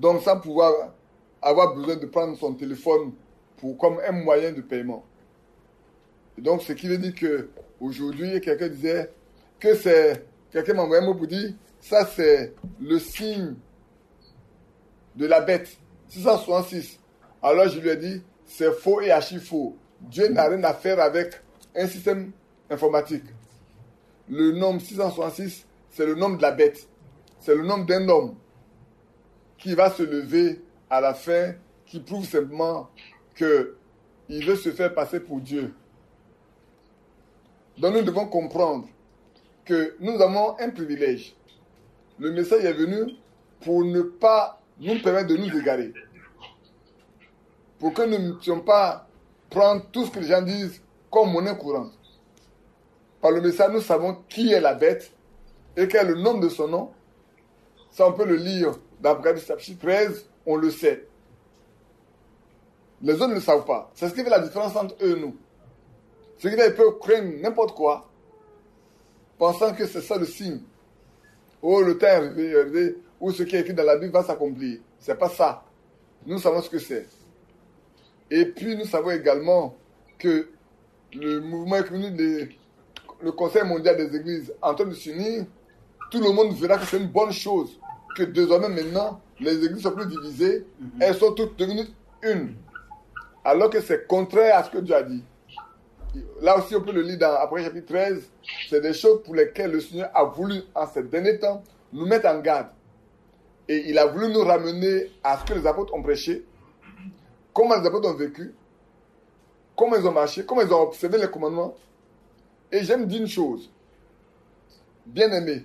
Donc sans pouvoir avoir besoin de prendre son téléphone comme un moyen de paiement. Et donc ce qui veut dire qu'aujourd'hui, quelqu'un disait que c'est... Quelqu'un m'a envoyé un mot pour dire ça c'est le signe de la bête. 666. Alors je lui ai dit c'est faux et archi faux. Dieu n'a rien à faire avec un système informatique. Le nombre 666, c'est le nombre de la bête. C'est le nombre d'un homme qui va se lever à la fin, qui prouve simplement qu'il veut se faire passer pour Dieu. Donc nous devons comprendre que nous avons un privilège. Le message est venu pour ne pas nous permettre de nous égarer. Pour que nous ne puissions pas prendre tout ce que les gens disent comme monnaie courante. Par le message, nous savons qui est la bête et quel est le nom de son nom. Ça, on peut le lire dans Apocalypse chapitre 13, on le sait. Les autres ne le savent pas. C'est ce qui fait la différence entre eux et nous. Ce qui fait qu'ils peuvent craindre n'importe quoi, pensant que c'est ça le signe. Oh, le temps est arrivé, ou ce qui est écrit dans la Bible va s'accomplir. C'est pas ça. Nous savons ce que c'est. Et puis, nous savons également que le mouvement économique le Conseil mondial des églises en train de s'unir, tout le monde verra que c'est une bonne chose que désormais maintenant, les églises sont plus divisées, elles sont toutes devenues une. Alors que c'est contraire à ce que Dieu a dit. Là aussi, on peut le lire dans Apocalypse chapitre 13, c'est des choses pour lesquelles le Seigneur a voulu, en ces derniers temps, nous mettre en garde. Et il a voulu nous ramener à ce que les apôtres ont prêché, comment les apôtres ont vécu, comment ils ont marché, comment ils ont observé les commandements. Et j'aime dire une chose, bien aimé,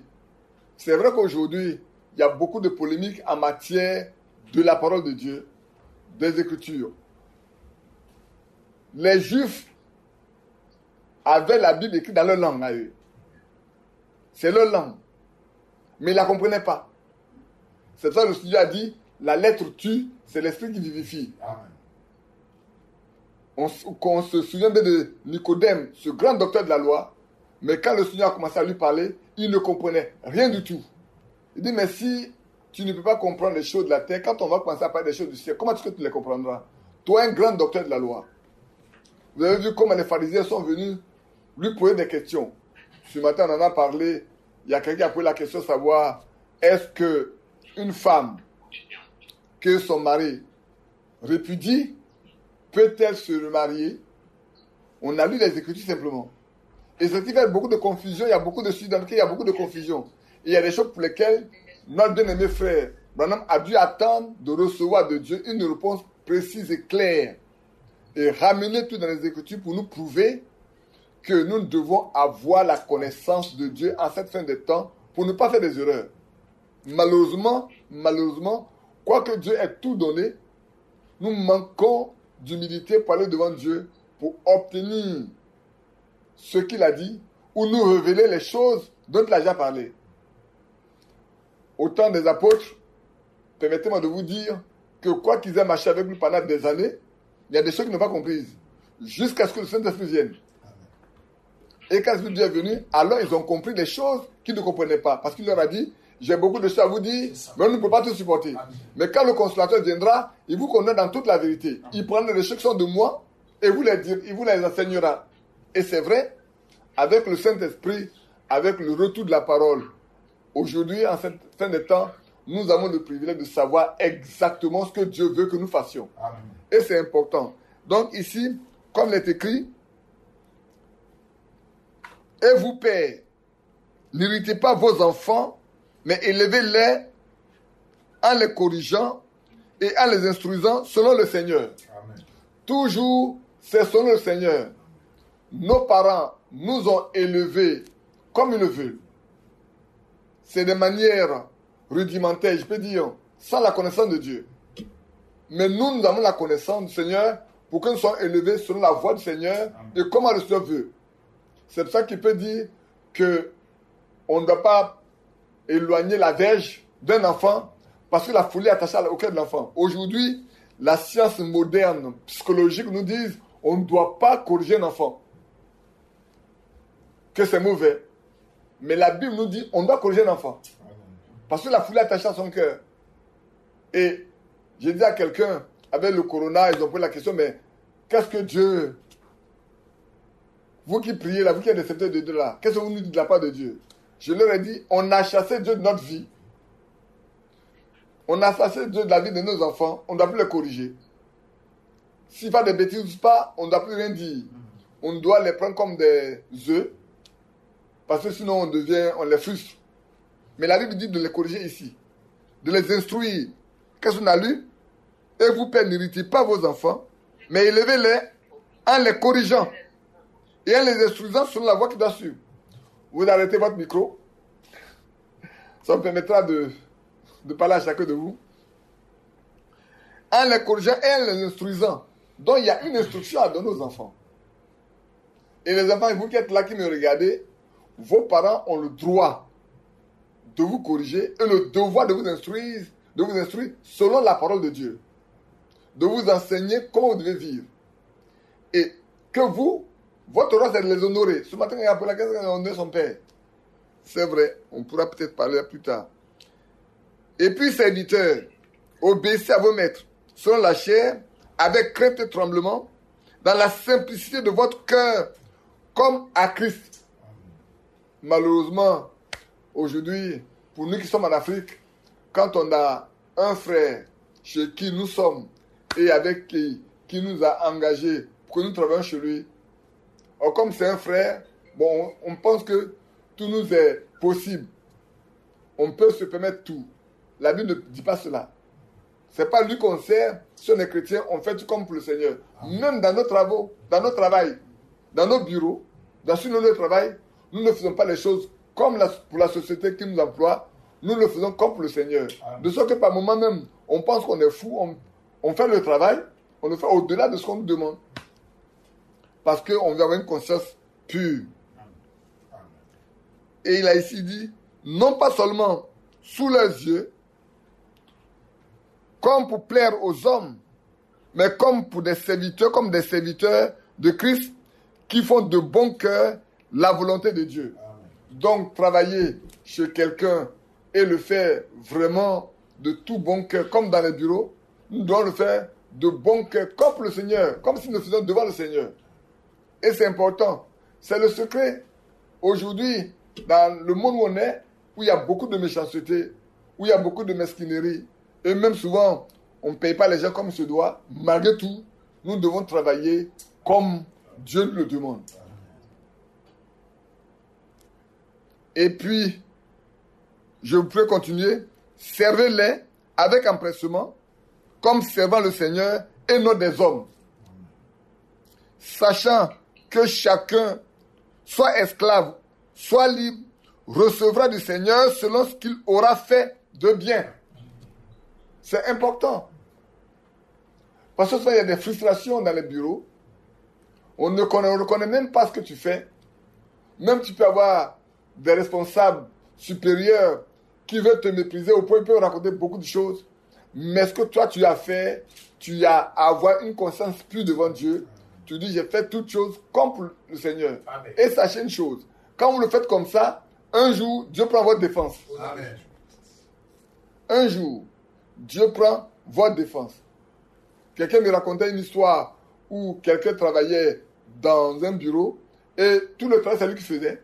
c'est vrai qu'aujourd'hui, il y a beaucoup de polémiques en matière de la parole de Dieu, des Écritures. Les Juifs avaient la Bible écrite dans leur langue à eux. C'est leur langue. Mais ils ne la comprenaient pas. C'est ça que le Seigneur a dit, la lettre tue, c'est l'esprit qui vivifie. Amen. On se souvient de Nicodème, ce grand docteur de la loi, mais quand le Seigneur a commencé à lui parler, il ne comprenait rien du tout. Il dit, mais si tu ne peux pas comprendre les choses de la terre, quand on va commencer à parler des choses du ciel, comment est-ce que tu les comprendras? Toi, un grand docteur de la loi. Vous avez vu comment les pharisiens sont venus lui poser des questions. Ce matin, on en a parlé, il y a quelqu'un qui a posé la question de savoir, est-ce qu'une femme que son mari répudie peut-elle se remarier? On a lu les Écritures simplement. Et ce qui fait beaucoup de confusion, il y a beaucoup de sujets dans lesquels il y a beaucoup de confusion. Et il y a des choses pour lesquelles notre bien-aimé frère, Branham, a dû attendre de recevoir de Dieu une réponse précise et claire. Et ramener tout dans les Écritures pour nous prouver que nous devons avoir la connaissance de Dieu en cette fin de temps pour ne pas faire des erreurs. Malheureusement, quoique Dieu ait tout donné, nous manquons d'humilité pour aller devant Dieu, pour obtenir ce qu'il a dit, ou nous révéler les choses dont il a déjà parlé. Au temps des apôtres, permettez-moi de vous dire que quoi qu'ils aient marché avec nous pendant des années, il y a des choses qu'ils n'ont pas comprises, jusqu'à ce que le Saint-Esprit vienne. Et quand Dieu est venu, alors ils ont compris des choses qu'ils ne comprenaient pas, parce qu'il leur a dit, j'ai beaucoup de choses à vous dire, mais on ne peut pas tout supporter. Amen. Mais quand le consolateur viendra, il vous connaît dans toute la vérité. Amen. Il prendra les choses qui sont de moi et vous les dire, il vous les enseignera. Et c'est vrai, avec le Saint-Esprit, avec le retour de la parole, aujourd'hui, en cette fin de temps, nous avons le privilège de savoir exactement ce que Dieu veut que nous fassions. Amen. Et c'est important. Donc ici, comme l'est écrit, « Et vous, pères, n'irritez pas vos enfants, mais élevez-les en les corrigeant et en les instruisant selon le Seigneur. » Amen. Toujours, c'est selon le Seigneur. Nos parents nous ont élevés comme ils le veulent. C'est de manière rudimentaire, je peux dire, sans la connaissance de Dieu. Mais nous, nous avons la connaissance du Seigneur pour que nous soyons élevés selon la voie du Seigneur et comment le Seigneur veut. C'est pour ça qu'il peut dire qu'on ne doit pas éloigner la verge d'un enfant parce que la folie est attachée au cœur de l'enfant. Aujourd'hui, la science moderne, psychologique nous dit on ne doit pas corriger un enfant, que c'est mauvais. Mais la Bible nous dit on doit corriger un enfant parce que la folie est attachée à son cœur. Et j'ai dit à quelqu'un, avec le corona, ils ont posé la question, mais qu'est-ce que Dieu, vous qui priez là, vous qui êtes récepteurs de Dieu là, qu'est-ce que vous nous dites de la part de Dieu? Je leur ai dit, on a chassé Dieu de notre vie. On a chassé Dieu de la vie de nos enfants, on ne doit plus les corriger. S'ils font des bêtises ou pas, on ne doit plus rien dire. On doit les prendre comme des œufs, parce que sinon on les frustre. Mais la Bible dit de les corriger ici, de les instruire. Qu'est-ce qu'on a lu? Et vous, père, n'irritez pas vos enfants, mais élevez-les en les corrigeant et en les instruisant sur la voie qui doit suivre. Vous arrêtez votre micro. Ça me permettra de parler à chacun de vous. En les corrigeant et en les instruisant. Donc, il y a une instruction à donner aux enfants. Et les enfants, vous qui êtes là, qui me regardez, vos parents ont le droit de vous corriger et le devoir de vous instruire, selon la parole de Dieu. De vous enseigner comment vous devez vivre. Et que vous, votre rôle, c'est de les honorer. Ce matin, il y a appelé à quelqu'un qui a honoré son père. C'est vrai, on pourra peut-être parler plus tard. Et puis, serviteurs, obéissez à vos maîtres, selon la chair, avec crainte et tremblement, dans la simplicité de votre cœur, comme à Christ. Malheureusement, aujourd'hui, pour nous qui sommes en Afrique, quand on a un frère chez qui nous sommes et avec qui nous a engagés pour que nous travaillions chez lui, or, comme c'est un frère, bon, on pense que tout nous est possible. On peut se permettre tout. La Bible ne dit pas cela. Ce n'est pas lui qu'on sert. Si on est chrétien, on fait tout comme pour le Seigneur. Même dans nos travaux, dans nos travail, dans nos bureaux, dans ce lieu de travail, nous ne faisons pas les choses comme pour la société qui nous emploie. Nous le faisons comme pour le Seigneur. De sorte que par moment même, on pense qu'on est fou, on fait le travail, on le fait au-delà de ce qu'on nous demande. Parce qu'on veut avoir une conscience pure. Et il a ici dit, non pas seulement sous leurs yeux, comme pour plaire aux hommes, mais comme pour des serviteurs, de Christ qui font de bon cœur la volonté de Dieu. Donc, travailler chez quelqu'un et le faire vraiment de tout bon cœur, comme dans les bureaux, nous devons le faire de bon cœur, comme pour le Seigneur, comme si nous le faisions devant le Seigneur. Et c'est important. C'est le secret. Aujourd'hui, dans le monde où on est, où il y a beaucoup de méchanceté, où il y a beaucoup de mesquinerie, et même souvent, on ne paye pas les gens comme il se doit. Malgré tout, nous devons travailler comme Dieu nous le demande. Et puis, je peux continuer. Servez-les avec empressement, comme servant le Seigneur et non des hommes. Sachant que chacun, soit esclave, soit libre, recevra du Seigneur selon ce qu'il aura fait de bien. C'est important. Parce que ça, il y a des frustrations dans les bureaux. On ne reconnaît même pas ce que tu fais. Même tu peux avoir des responsables supérieurs qui veulent te mépriser au point où ils peuvent raconter beaucoup de choses. Mais ce que toi, tu as fait, tu as à avoir une conscience pure devant Dieu. Tu dis, j'ai fait toutes choses comme pour le Seigneur. Amen. Et sachez une chose, quand vous le faites comme ça, un jour, Dieu prend votre défense. Amen. Un jour, Dieu prend votre défense. Quelqu'un me racontait une histoire où quelqu'un travaillait dans un bureau et tout le travail, c'est lui qui faisait.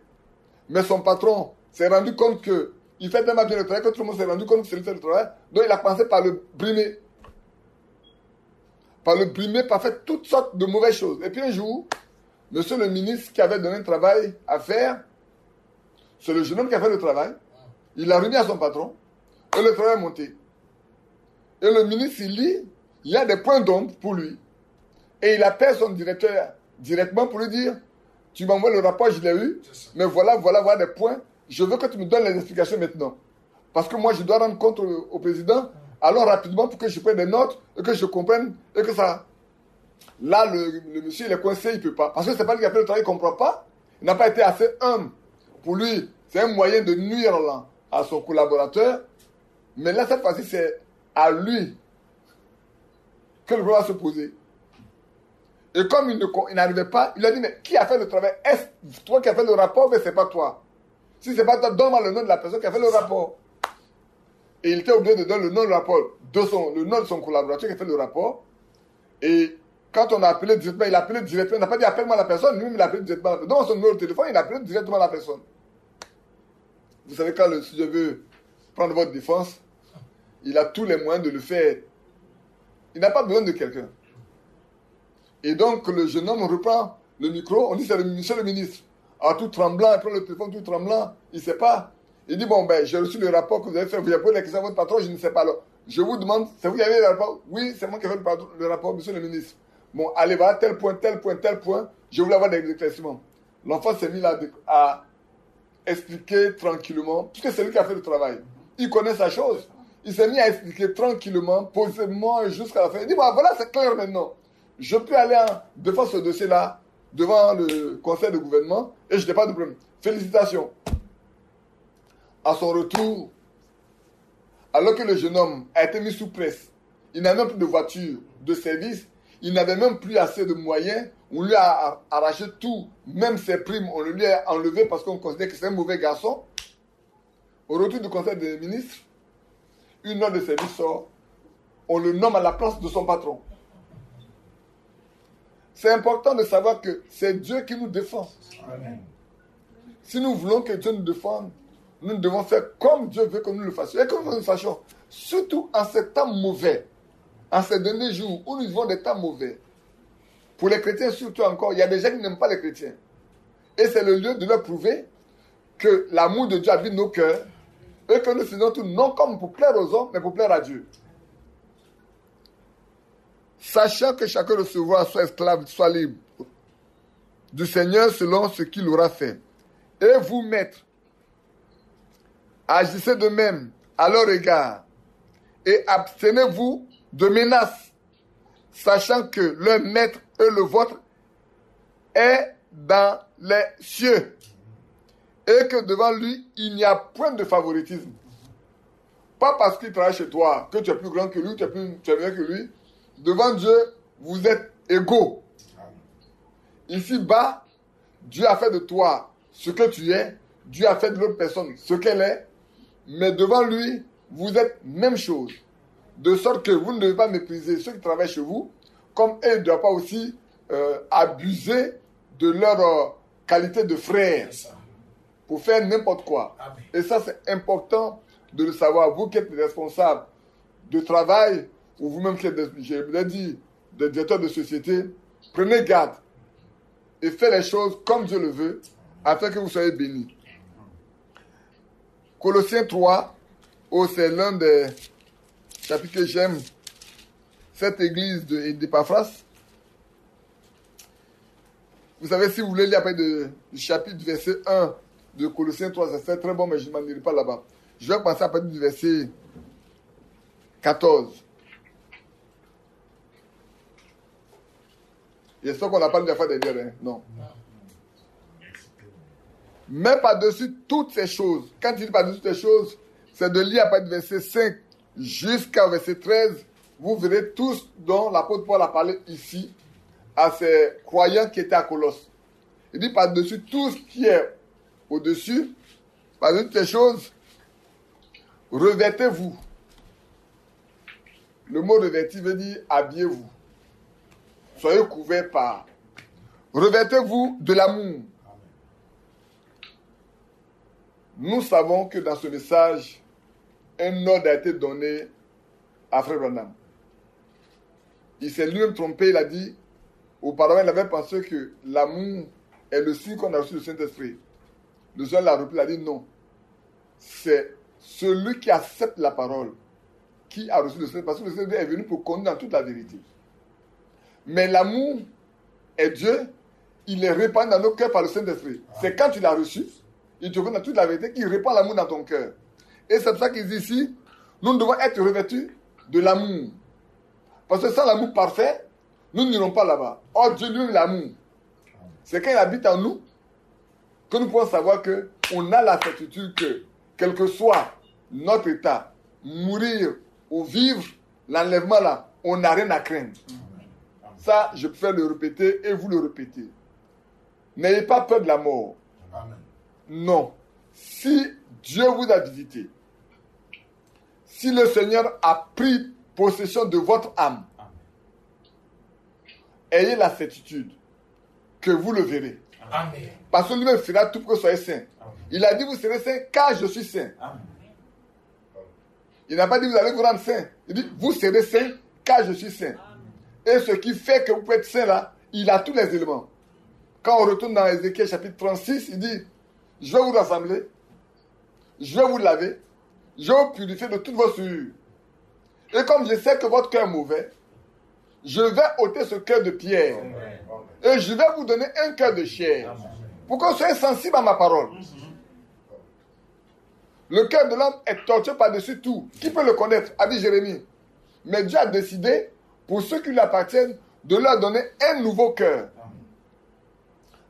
Mais son patron s'est rendu compte qu'il fait tellement bien le travail que tout le monde s'est rendu compte que c'est lui qui fait le travail. Donc, il a pensé par le brimer. Par faire toutes sortes de mauvaises choses. Et puis un jour, monsieur le ministre qui avait donné un travail à faire, c'est le jeune homme qui a fait le travail, il l'a remis à son patron, et le travail est monté. Et le ministre, il lit, il y a des points d'ombre pour lui. Et il appelle son directeur directement pour lui dire, tu m'envoies le rapport, je l'ai eu, mais voilà des points, je veux que tu me donnes les explications maintenant. Parce que moi, je dois rendre compte au président. Alors rapidement pour que je prenne des notes et que je comprenne et que ça... Là, le monsieur, il est coincé, il ne peut pas. Parce que ce n'est pas lui qui a fait le travail, il ne comprend pas. Il n'a pas été assez humble. Pour lui, c'est un moyen de nuire là, à son collaborateur. Mais là, cette fois-ci, c'est à lui que le problème va se poser. Et comme il n'arrivait pas, il a dit, mais qui a fait le travail? Est-ce toi qui as fait le rapport? Mais ce n'est pas toi. Si ce n'est pas toi, donne-moi le nom de la personne qui a fait le rapport. Et il était obligé de donner le nom du rapport, le nom de son collaborateur qui fait le rapport. Et quand on a appelé directement, il a appelé directement. Il n'a pas dit appelle-moi la personne, lui-même il a appelé directement la personne. Dans son numéro de téléphone, il a appelé directement la personne. Vous savez, quand le sujet veut prendre votre défense, il a tous les moyens de le faire. Il n'a pas besoin de quelqu'un. Et donc, le jeune homme reprend le micro. On dit, c'est monsieur le ministre. Ah, tout tremblant, il prend le téléphone, tout tremblant. Il ne sait pas. Il dit, bon, ben, j'ai reçu le rapport que vous avez fait. Vous avez posé la question à votre patron, je ne sais pas. Alors, je vous demande, c'est vous qui avez le rapport? Oui, c'est moi qui ai fait le rapport, monsieur le ministre. Bon, allez voir, tel point, tel point, tel point. Je voulais avoir des éclaircissements. L'enfant s'est mis là à expliquer tranquillement, puisque c'est lui qui a fait le travail. Il connaît sa chose. Il s'est mis à expliquer tranquillement, posément, jusqu'à la fin. Il dit, bon, voilà, c'est clair maintenant. Je peux aller devant ce dossier-là, devant le conseil de gouvernement, et je n'ai pas de problème. Félicitations. À son retour, alors que le jeune homme a été mis sous presse, il n'avait même plus de voiture, de service, il n'avait même plus assez de moyens, on lui a arraché tout, même ses primes, on lui a enlevé parce qu'on considère que c'est un mauvais garçon. Au retour du conseil des ministres, une heure de service sort, on le nomme à la place de son patron. C'est important de savoir que c'est Dieu qui nous défend. Amen. Si nous voulons que Dieu nous défende, nous devons faire comme Dieu veut que nous le fassions. Et comme nous le fassions, surtout en ces temps mauvais, en ces derniers jours où nous vivons des temps mauvais. Pour les chrétiens surtout encore, il y a des gens qui n'aiment pas les chrétiens. Et c'est le lieu de leur prouver que l'amour de Dieu habite nos cœurs et que nous faisons tout non comme pour plaire aux hommes, mais pour plaire à Dieu. Sachant que chacun recevra soit esclave, soit libre du Seigneur selon ce qu'il aura fait. Et vous, maîtres, agissez de même à leur égard et abstenez-vous de menaces, sachant que leur maître et le vôtre est dans les cieux et que devant lui, il n'y a point de favoritisme. Pas parce qu'il travaille chez toi que tu es plus grand que lui, tu es meilleur que lui. Devant Dieu, vous êtes égaux. Ici-bas, Dieu a fait de toi ce que tu es. Dieu a fait de l'autre personne ce qu'elle est. Mais devant lui, vous êtes même chose. De sorte que vous ne devez pas mépriser ceux qui travaillent chez vous, comme eux ne doivent pas aussi abuser de leur qualité de frère pour faire n'importe quoi. Amen. Et ça, c'est important de le savoir. Vous qui êtes responsable de travail, ou vous-même qui êtes, je l'ai dit, des directeurs de société, prenez garde et faites les choses comme Dieu le veut, afin que vous soyez bénis. Colossiens 3, c'est l'un des chapitres que j'aime, cette église de Paphras. Vous savez, si vous voulez lire après du chapitre verset 1 de Colossiens 3, c'est très bon, mais je ne m'en irai pas là-bas. Je vais passer à partir du verset 14. J'espère qu'on n'a pas déjà fait derrière, hein? Non. Mais par-dessus toutes ces choses, quand il dit par-dessus toutes ces choses, c'est de lire à partir du verset 5 jusqu'à verset 13, vous verrez tout ce dont l'apôtre Paul a parlé ici à ces croyants qui étaient à Colosse. Il dit par-dessus tout ce qui est au-dessus, par-dessus toutes ces choses, revêtez-vous. Le mot revêtir veut dire habillez-vous. Soyez couverts par. Revêtez-vous de l'amour. Nous savons que dans ce message, un ordre a été donné à Frère Branham. Il s'est lui-même trompé, il a dit, auparavant, il avait pensé que l'amour est le signe qu'on a reçu du Saint-Esprit. Le jeune l'a repris, il a dit non. C'est celui qui accepte la parole qui a reçu le Saint-Esprit, parce que le Saint-Esprit est venu pour conduire dans toute la vérité. Mais l'amour est Dieu, il est répandu dans nos cœurs par le Saint-Esprit. C'est quand tu l'as reçu, il te donne toute la vérité, qu'il répand l'amour dans ton cœur. Et c'est pour ça qu'il dit ici, nous devons être revêtus de l'amour. Parce que sans l'amour parfait, nous n'irons pas là-bas. Or, Dieu lui, l'amour. C'est quand il habite en nous que nous pouvons savoir qu'on a la certitude que, quel que soit notre état, mourir ou vivre, l'enlèvement là, on n'a rien à craindre. Ça, je peux le répéter et vous le répéter. N'ayez pas peur de la mort. Amen. Non. Si Dieu vous a visité, si le Seigneur a pris possession de votre âme, ayez la certitude que vous le verrez. Amen. Parce que lui-même fera tout pour que vous soyez saints. Amen. Il a dit vous serez saints car je suis saint. Amen. Il n'a pas dit vous allez vous rendre saints. Il dit vous serez saints car je suis saint. Amen. Et ce qui fait que vous pouvez être saints là, il a tous les éléments. Quand on retourne dans Ézéchiel chapitre 36, il dit je vais vous rassembler, je vais vous laver, je vais vous purifier de toutes vos souillures. Et comme je sais que votre cœur est mauvais, je vais ôter ce cœur de pierre. Amen. Et je vais vous donner un cœur de chair. Amen. Pour que vous soyez sensibles à ma parole. Le cœur de l'homme est torturé par-dessus tout. Qui peut le connaître, a dit Jérémie. Mais Dieu a décidé, pour ceux qui lui appartiennent, de leur donner un nouveau cœur.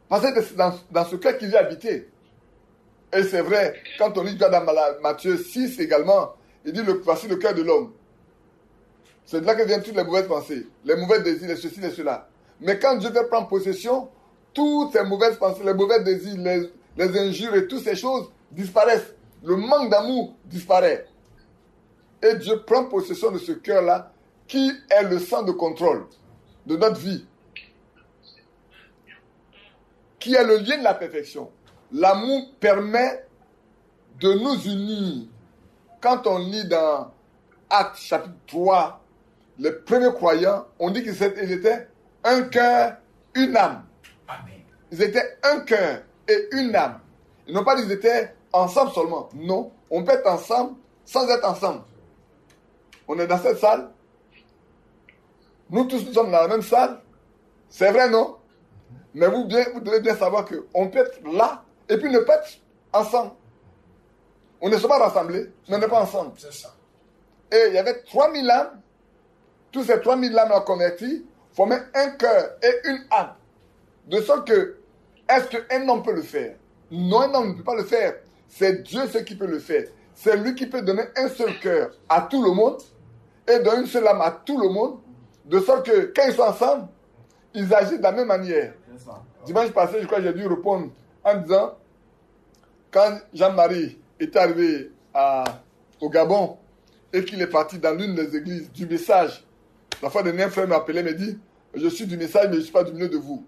Parce que c'est dans ce cœur qu'il est habité. Et c'est vrai, quand on lit dans Matthieu 6 également, il dit, voici le cœur de l'homme. C'est de là que viennent toutes les mauvaises pensées, les mauvais désirs, les ceci, les cela. Mais quand Dieu veut prendre possession, toutes ces mauvaises pensées, les mauvais désirs, les injures et toutes ces choses disparaissent. Le manque d'amour disparaît. Et Dieu prend possession de ce cœur-là qui est le centre de contrôle de notre vie. Qui est le lien de la perfection. L'amour permet de nous unir. Quand on lit dans Actes chapitre 3, les premiers croyants, on dit qu'ils étaient un cœur, une âme. Amen. Ils étaient un cœur et une âme. Ils n'ont pas dit qu'ils étaient ensemble seulement. Non, on peut être ensemble sans être ensemble. On est dans cette salle. Nous tous, nous sommes dans la même salle. C'est vrai, non? Mais vous devez bien savoir qu'on peut être là et puis ne pas être ensemble. On ne se pas rassemblés, mais on n'est pas ensemble. C'est ça. Et il y avait 3000 âmes. Tous ces 3000 âmes-là converties formaient un cœur et une âme. De sorte que, est-ce qu'un homme peut le faire? Non, un homme ne peut pas le faire. C'est Dieu ce qui peut le faire. C'est lui qui peut donner un seul cœur à tout le monde et donner une seule âme à tout le monde. De sorte que, quand ils sont ensemble, ils agissent de la même manière. Dimanche passé, je crois que j'ai dû répondre en disant, quand Jean-Marie est arrivé au Gabon et qu'il est parti dans l'une des églises du message, la fois dernière, un frère m'a appelé et m'a dit, je suis du message, mais je ne suis pas du milieu de vous.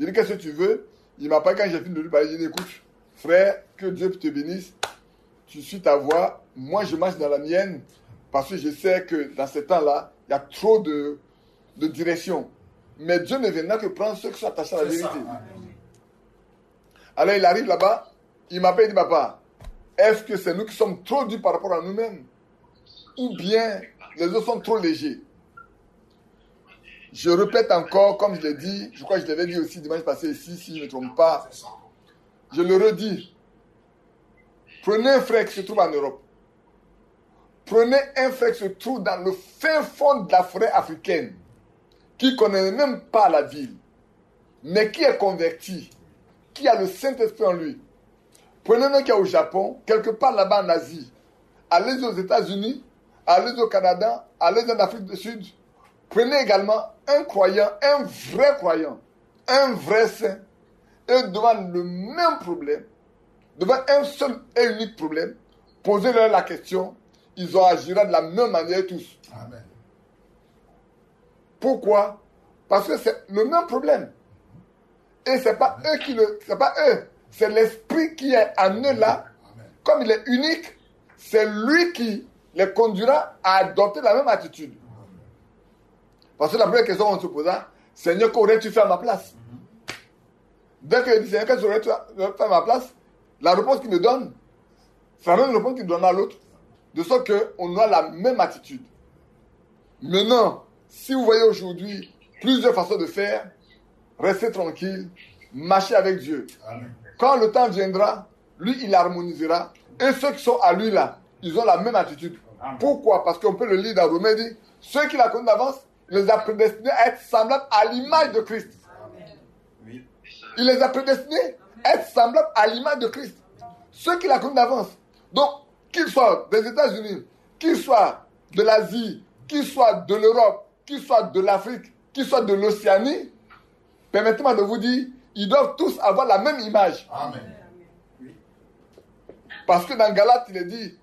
J'ai dit, qu'est-ce que tu veux? Il m'a pas quand j'ai fini de lui parler, j'ai dit, écoute, frère, que Dieu te bénisse, tu suis ta voix, moi je marche dans la mienne, parce que je sais que dans ce temps-là, il y a trop de directions. Mais Dieu ne viendra que prendre ceux qui sont attachés à la vérité. Alors il arrive là-bas, il m'appelle et dit, papa, est-ce que c'est nous qui sommes trop durs par rapport à nous-mêmes? Ou bien les autres sont trop légers? Je répète encore, comme je l'ai dit, je crois que je l'avais dit aussi dimanche passé ici, si je ne me trompe pas. Je le redis. Prenez un frère qui se trouve en Europe. Prenez un frère qui se trouve dans le fin fond de la forêt africaine, qui ne connaît même pas la ville, mais qui est converti, qui a le Saint-Esprit en lui. Prenez un qui est au Japon, quelque part là-bas en Asie. Allez aux États-Unis, allez au Canada, allez en Afrique du Sud. Prenez également un croyant, un vrai croyant, un vrai saint, et devant le même problème, devant un seul et unique problème, posez-leur la question, ils ont agira de la même manière tous. Amen. Pourquoi? Parce que c'est le même problème. Et ce n'est pas eux qui le... C'est pas eux. C'est l'esprit qui est en eux là. Amen. Comme il est unique, c'est lui qui les conduira à adopter la même attitude. Parce que la première question qu'on se posa, Seigneur, qu'aurais-tu fait à ma place? Dès que je dis, Seigneur, qu'aurais-tu fait à ma place? La réponse qu'il me donne, c'est la même réponse qu'il donne à l'autre. De sorte qu'on a la même attitude. Maintenant, si vous voyez aujourd'hui plusieurs façons de faire, restez tranquille, marchez avec Dieu. Amen. Quand le temps viendra, lui, il harmonisera. Et ceux qui sont à lui là, ils ont la même attitude. Amen. Pourquoi? Parce qu'on peut le lire dans Romains, dit, ceux qui la connaissent d'avance, il les a prédestinés à être semblables à l'image de Christ. Amen. Il les a prédestinés à être semblables à l'image de Christ. Ceux qui la comptent d'avance. Donc, qu'ils soient des États-Unis, qu'ils soient de l'Asie, qu'ils soient de l'Europe, qu'ils soient de l'Afrique, qu'ils soient de l'Océanie, permettez-moi de vous dire, ils doivent tous avoir la même image. Amen. Parce que dans Galate, il est dit,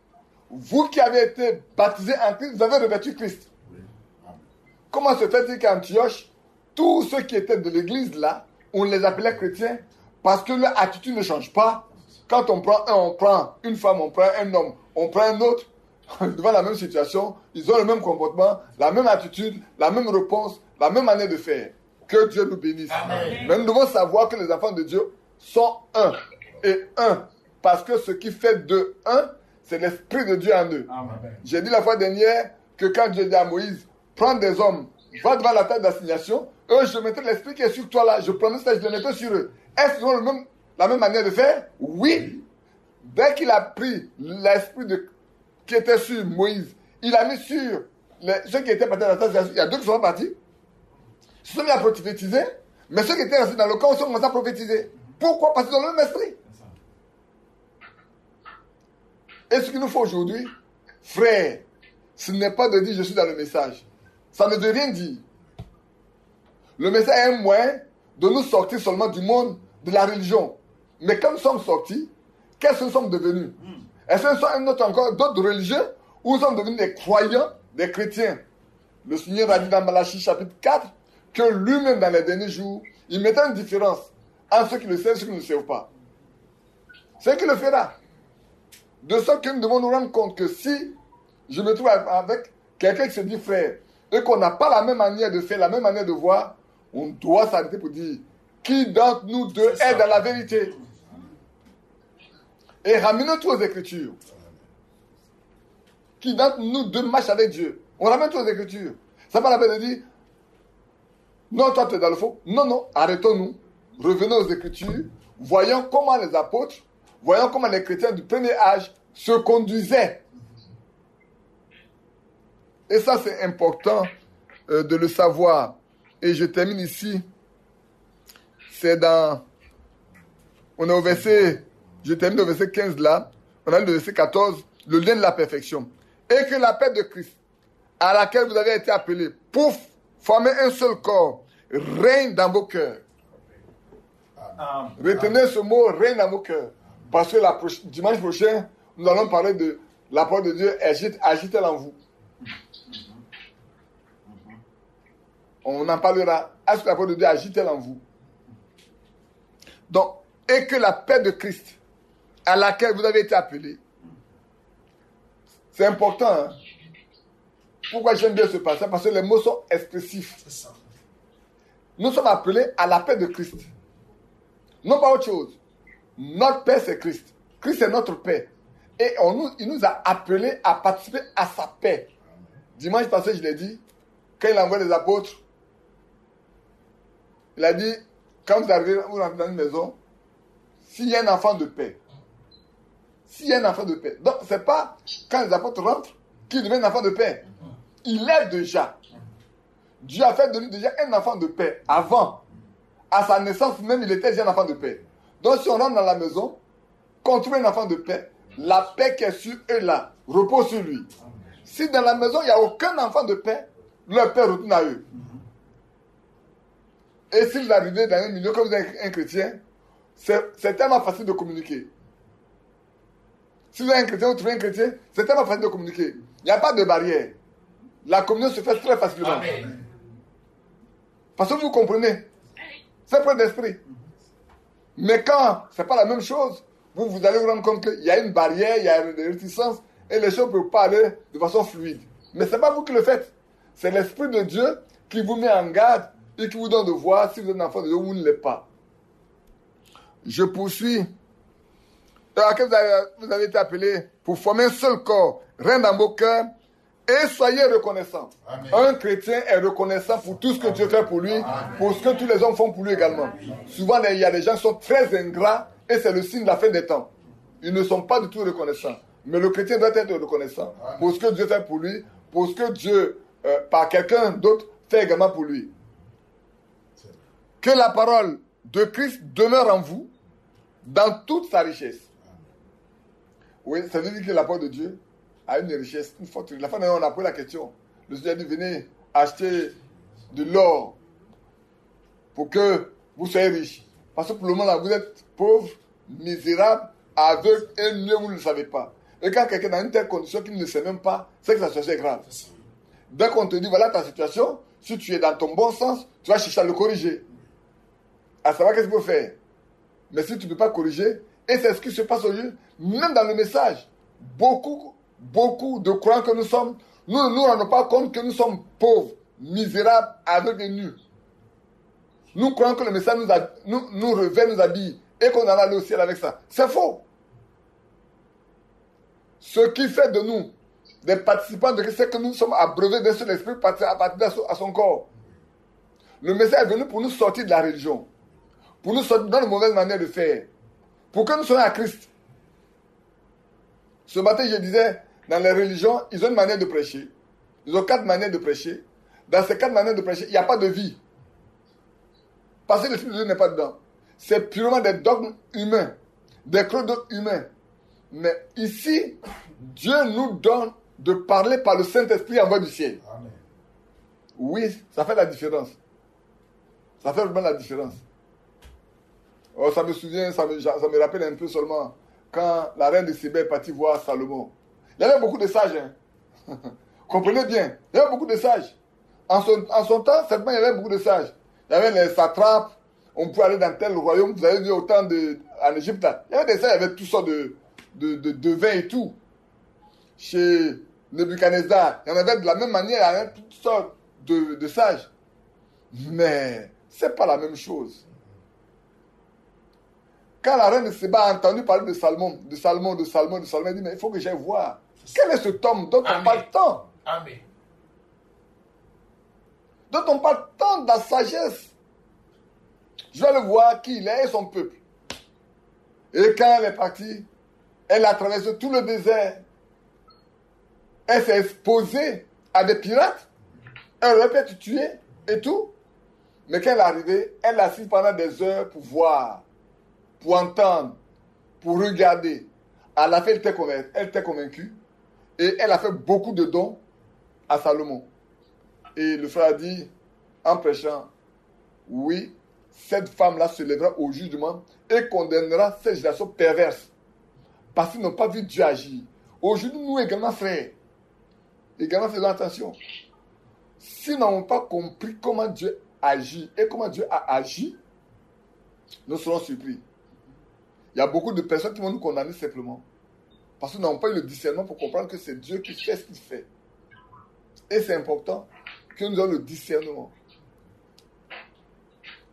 vous qui avez été baptisés en Christ, vous avez revêtu Christ. Oui. Comment se fait-il qu'à Antioche, tous ceux qui étaient de l'église là, on les appelait chrétiens parce que leur attitude ne change pas. Quand on prend un, on prend une femme, on prend un homme, on prend un autre, devant la même situation, ils ont le même comportement, la même attitude, la même réponse, la même manière de faire. Que Dieu nous bénisse. Amen. Mais nous devons savoir que les enfants de Dieu sont un et un. Parce que ce qui fait de un, c'est l'Esprit de Dieu en eux. Amen. J'ai dit la fois dernière que quand Dieu dit à Moïse, prends des hommes, va devant la table d'assignation, eux, je mettrai l'Esprit qui est sur toi là, je prends ça, je le mettrai sur eux. Est-ce qu'ils ont la même manière de faire? Oui. Dès qu'il a pris l'Esprit qui était sur Moïse, il a mis sur ceux qui étaient partis dans la table d'assignation. Il y a deux qui sont partis. Ils se sont mis à prophétiser, mais ceux qui étaient restés dans le camp, ils ont commencé à prophétiser. Pourquoi? Parce qu'ils ont le même esprit. Et ce qu'il nous faut aujourd'hui, frère, ce n'est pas de dire je suis dans le message. Ça ne veut rien dire. Le message est un moyen de nous sortir seulement du monde de la religion. Mais quand nous sommes sortis, qu'est-ce que nous sommes devenus? Est-ce que nous sommes encore d'autres religieux ou nous sommes devenus des croyants, des chrétiens? Le Seigneur a dit dans Malachie chapitre 4 que lui-même dans les derniers jours, il mettra une différence entre ceux qui le servent et ceux qui ne le servent pas. C'est qu'il le fera. De sorte que nous devons nous rendre compte que si je me trouve avec quelqu'un qui se dit frère et qu'on n'a pas la même manière de faire, la même manière de voir, on doit s'arrêter pour dire qui d'entre nous deux est dans la vérité. Et ramenons tout aux Écritures. Qui d'entre nous deux marche avec Dieu. On ramène tout aux Écritures. Ça va la peine de dire non, toi tu es dans le faux. Non, non, arrêtons-nous. Revenons aux Écritures. Voyons comment les apôtres, voyons comment les chrétiens du premier âge se conduisaient. Et ça, c'est important de le savoir. Et je termine ici. C'est dans... On est au verset... Je termine au verset 15 là. On a le verset 14. Le lien de la perfection. Et que la paix de Christ, à laquelle vous avez été appelés, pour former un seul corps, règne dans vos cœurs. Retenez ce mot, règne dans vos cœurs. Parce que dimanche prochain, nous allons parler de la parole de Dieu, agite-elle en vous. On en parlera. Est-ce que la parole de Dieu agite-t-elle en vous? Donc, et que la paix de Christ, à laquelle vous avez été appelés, c'est important. Hein? Pourquoi j'aime bien ce passage? Parce que les mots sont expressifs. C'est ça. Nous sommes appelés à la paix de Christ. Non pas autre chose. Notre paix, c'est Christ. Christ est notre paix. Et il nous a appelés à participer à sa paix. Dimanche passé, je l'ai dit, quand il envoie les apôtres, il a dit, quand vous arrivez dans une maison, s'il y a un enfant de paix, s'il y a un enfant de paix. Donc, ce n'est pas quand les apôtres rentrent qu'il devient un enfant de paix. Il est déjà. Dieu a fait de lui déjà un enfant de paix. Avant, à sa naissance même, il était déjà un enfant de paix. Donc, si on rentre dans la maison, qu'on trouve un enfant de paix, la paix qui est sur eux là repose sur lui. Si dans la maison, il n'y a aucun enfant de paix, leur père retourne à eux. Et si vous arrivez dans un milieu comme vous êtes un chrétien, c'est tellement facile de communiquer. Si vous êtes un chrétien, vous trouvez un chrétien, c'est tellement facile de communiquer. Il n'y a pas de barrière. La communion se fait très facilement. Amen. Parce que vous comprenez. C'est plein d'esprit. Mais quand ce n'est pas la même chose, vous allez vous rendre compte qu'il y a une barrière, il y a des réticences, et les choses ne peuvent pas aller de façon fluide. Mais ce n'est pas vous qui le faites. C'est l'Esprit de Dieu qui vous met en garde et qui vous donne de voir si vous êtes un enfant de Dieu ou ne l'êtes pas. Je poursuis. À laquelle vous avez été appelés pour former un seul corps, règne dans vos cœurs, et soyez reconnaissants. Amen. Un chrétien est reconnaissant pour tout ce que Dieu fait pour lui, pour ce que tous les hommes font pour lui également. Amen. Souvent, il y a des gens qui sont très ingrats et c'est le signe de la fin des temps. Ils ne sont pas du tout reconnaissants. Mais le chrétien doit être reconnaissant pour ce que Dieu fait pour lui, pour ce que Dieu, par quelqu'un d'autre, fait également pour lui. Que la parole de Christ demeure en vous dans toute sa richesse. Oui, ça veut dire que la parole de Dieu a une richesse, une fortune. La fois dernière, on a posé la question. Le Seigneur a dit, venez acheter de l'or pour que vous soyez riches. Parce que pour le moment, là, vous êtes pauvres, misérables, aveugles et mieux, vous ne le savez pas. Et quand quelqu'un est dans une telle condition qu'il ne sait même pas, c'est que la situation est grave. Dès qu'on te dit, voilà ta situation, si tu es dans ton bon sens, tu vas chercher à le corriger. À savoir qu'est-ce qu'il faut faire. Mais si tu ne peux pas corriger, et c'est ce qui se passe aujourd'hui, même dans le message, beaucoup de croyants que nous sommes, nous ne nous rendons pas compte que nous sommes pauvres, misérables, aveugles et nus. Nous croyons que le message nous revêt, nous habille, et qu'on en a le ciel avec ça. C'est faux. Ce qui fait de nous des participants de Christ, c'est que nous sommes abreuvés d'un seul esprit à partir de son corps. Le message est venu pour nous sortir de la religion, pour nous sortir dans de mauvaises manières de faire, pour que nous soyons à Christ. Ce matin, je disais, dans les religions, ils ont une manière de prêcher. Ils ont 4 manières de prêcher. Dans ces 4 manières de prêcher, il n'y a pas de vie. Parce que l'Esprit de Dieu n'est pas dedans. C'est purement des dogmes humains, des credos humains. Mais ici, Dieu nous donne de parler par le Saint-Esprit en voix du ciel. Amen. Oui, ça fait la différence. Ça fait vraiment la différence. Oh, ça me souvient, ça me rappelle un peu seulement quand la reine de Saba est partie voir Salomon. Il y avait beaucoup de sages. Hein? Comprenez bien, il y avait beaucoup de sages. En son temps, certainement, il y avait beaucoup de sages. Il y avait les satrapes, on pouvait aller dans tel royaume, vous avez vu autant en Égypte. Il y avait des sages, il y avait toutes sortes de vins et tout. Chez Nebuchadnezzar, il y en avait de la même manière, il y en avait toutes sortes de sages. Mais ce n'est pas la même chose. Quand la reine de Séba a entendu parler de Salomon, elle dit, mais il faut que j'aille voir. Quel est cet homme dont on parle tant? Amen. Dont on parle tant de la sagesse. Je vais le voir qui il est et son peuple. Et quand elle est partie, elle a traversé tout le désert. Elle s'est exposée à des pirates. Elle aurait pu être tuée et tout. Mais quand elle est arrivée, elle a assise pendant des heures pour voir, pour entendre, pour regarder. À la fin, elle était convaincue. Et elle a fait beaucoup de dons à Salomon. Et le frère a dit, en prêchant, oui, cette femme-là se lèvera au jugement et condamnera cette génération perverse. Parce qu'ils n'ont pas vu Dieu agir. Aujourd'hui, nous également, frères, également faisons attention. S'ils n'ont pas compris comment Dieu agit et comment Dieu a agi, nous serons surpris. Il y a beaucoup de personnes qui vont nous condamner simplement. Parce qu'ils n'ont pas eu le discernement pour comprendre que c'est Dieu qui fait ce qu'il fait. Et c'est important que nous ayons le discernement.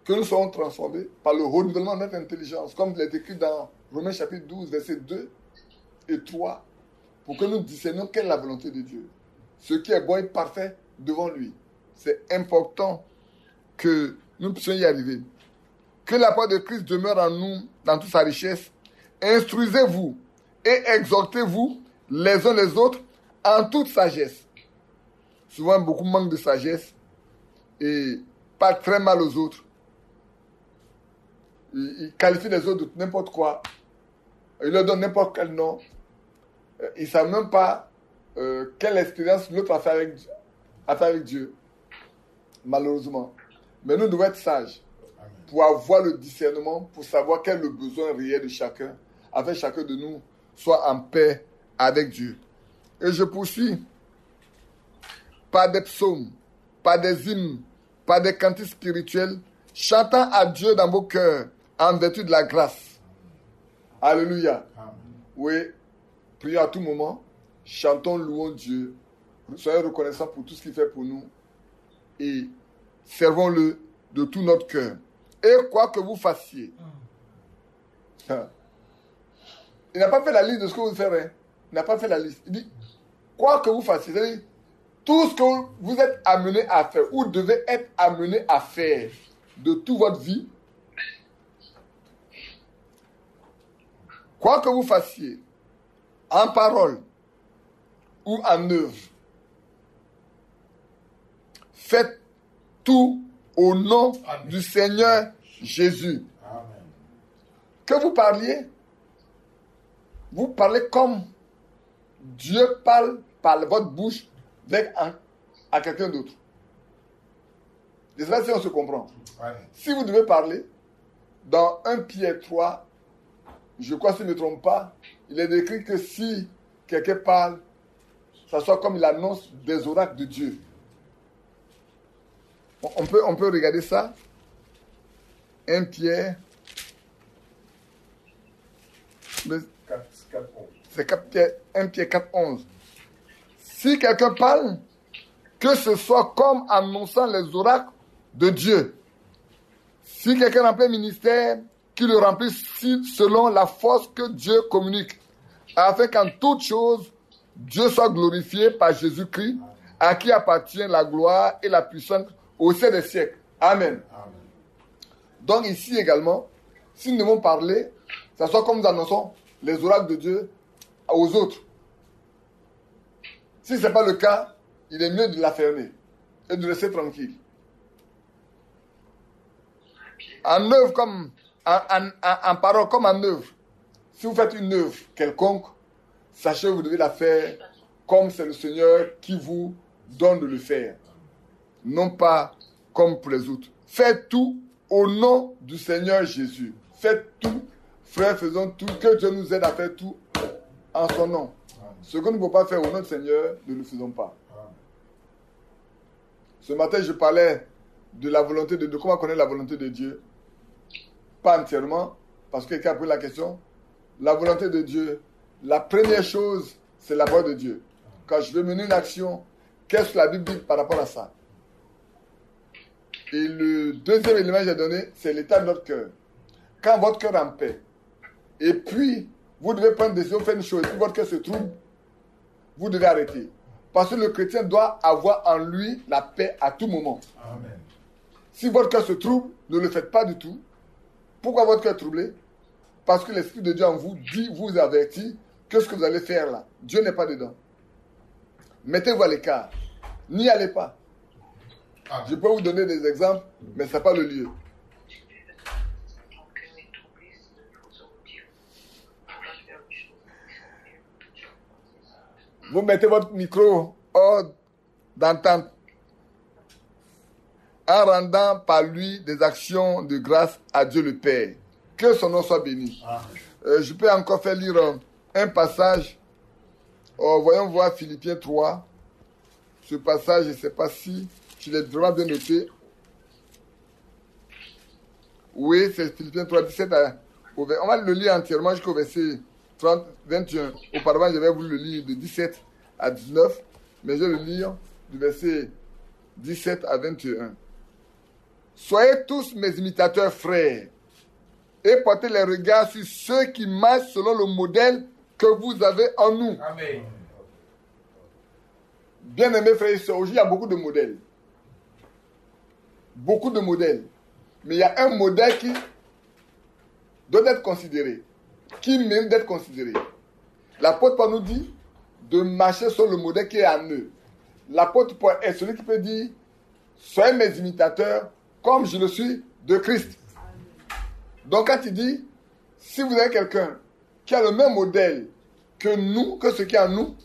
Que nous serons transformés par le renouvellement de notre intelligence, comme il est écrit dans Romains chapitre 12, versets 2 et 3, pour que nous discernions quelle est la volonté de Dieu. Ce qui est bon et parfait devant lui. C'est important que nous puissions y arriver. Que la parole de Christ demeure en nous dans toute sa richesse. Instruisez-vous et exhortez-vous les uns les autres en toute sagesse. Souvent, beaucoup manquent de sagesse et parlent très mal aux autres. Ils qualifient les autres de n'importe quoi. Ils leur donnent n'importe quel nom. Ils ne savent même pas quelle expérience l'autre a fait avec Dieu. Malheureusement. Mais nous devons être sages pour avoir le discernement, pour savoir quel est le besoin réel de chacun, afin que chacun de nous soit en paix avec Dieu. Et je poursuis. Par des psaumes, par des hymnes, par des cantiques spirituels, chantant à Dieu dans vos cœurs, en vertu de la grâce. Alléluia. Amen. Oui, prions à tout moment, chantons, louons Dieu, soyons reconnaissants pour tout ce qu'il fait pour nous et servons-le de tout notre cœur. Et quoi que vous fassiez, il n'a pas fait la liste de ce que vous ferez. Il n'a pas fait la liste. Il dit, quoi que vous fassiez, c'est-à-dire, tout ce que vous êtes amené à faire, ou devez être amené à faire de toute votre vie, quoi que vous fassiez, en parole ou en œuvre, faites tout au nom Amen. Du Seigneur Jésus. Amen. Que vous parliez, vous parlez comme Dieu parle par votre bouche à quelqu'un d'autre. Je ne sais pas si on se comprend. Ouais. Si vous devez parler, dans 1 Pierre 3, je crois si je ne me trompe pas, il est écrit que si quelqu'un parle, ça soit comme il annonce des oracles de Dieu. On peut regarder ça. 1 Pierre. C'est 1 Pierre 4, 11. Si quelqu'un parle, que ce soit comme annonçant les oracles de Dieu. Si quelqu'un remplit un ministère, qu'il le remplisse selon la force que Dieu communique, afin qu'en toute chose, Dieu soit glorifié par Jésus-Christ, à qui appartient la gloire et la puissance au sein des siècles. Amen. Amen. Donc ici également, si nous devons parler, ça soit comme nous annonçons les oracles de Dieu aux autres. Si ce n'est pas le cas, il est mieux de la fermer et de rester tranquille. En œuvre comme en parole comme en œuvre. Si vous faites une œuvre quelconque, sachez que vous devez la faire comme c'est le Seigneur qui vous donne de le faire. Non pas comme pour les autres. Faites tout au nom du Seigneur Jésus. Faites tout. Frères, faisons tout. Que Dieu nous aide à faire tout en son nom. Amen. Ce que nous ne pouvons pas faire au nom du Seigneur, ne le faisons pas. Amen. Ce matin, je parlais de la volonté de Dieu. Comment connaître la volonté de Dieu? Pas entièrement, parce que quelqu'un a pris la question. La volonté de Dieu, la première chose, c'est la parole de Dieu. Quand je veux mener une action, qu'est-ce que la Bible dit par rapport à ça? Et le deuxième élément que j'ai donné, c'est l'état de notre cœur. Quand votre cœur est en paix, et puis vous devez prendre des décisions, faire une chose, si votre cœur se trouble, vous devez arrêter. Parce que le chrétien doit avoir en lui la paix à tout moment. Amen. Si votre cœur se trouble, ne le faites pas du tout. Pourquoi votre cœur est troublé? Parce que l'Esprit de Dieu en vous dit, vous avertit, que ce que vous allez faire là, Dieu n'est pas dedans. Mettez-vous à l'écart. N'y allez pas. Je peux vous donner des exemples, mais ce n'est pas le lieu. Vous mettez votre micro hors d'entente en rendant par lui des actions de grâce à Dieu le Père. Que son nom soit béni. Je peux encore faire lire un passage. Voyons voir Philippiens 3. Ce passage, je ne sais pas si je l'ai vraiment bien noté. Oui, c'est Philippiens 3, 17 à... On va le lire entièrement jusqu'au verset 30, 21. Auparavant, j'avais voulu le lire de 17 à 19, mais je vais le lire du verset 17 à 21. Soyez tous mes imitateurs frères et portez les regards sur ceux qui marchent selon le modèle que vous avez en nous. Amen. Bien-aimés frères et sœurs, aujourd'hui il y a beaucoup de modèles. Beaucoup de modèles. Mais il y a un modèle qui doit être considéré, qui mérite d'être considéré. L'apôtre Paul nous dit de marcher sur le modèle qui est en eux. L'apôtre Paul est celui qui peut dire « Soyez mes imitateurs comme je le suis de Christ ». Donc quand il dit, si vous avez quelqu'un qui a le même modèle que nous, que ce qui est en nous,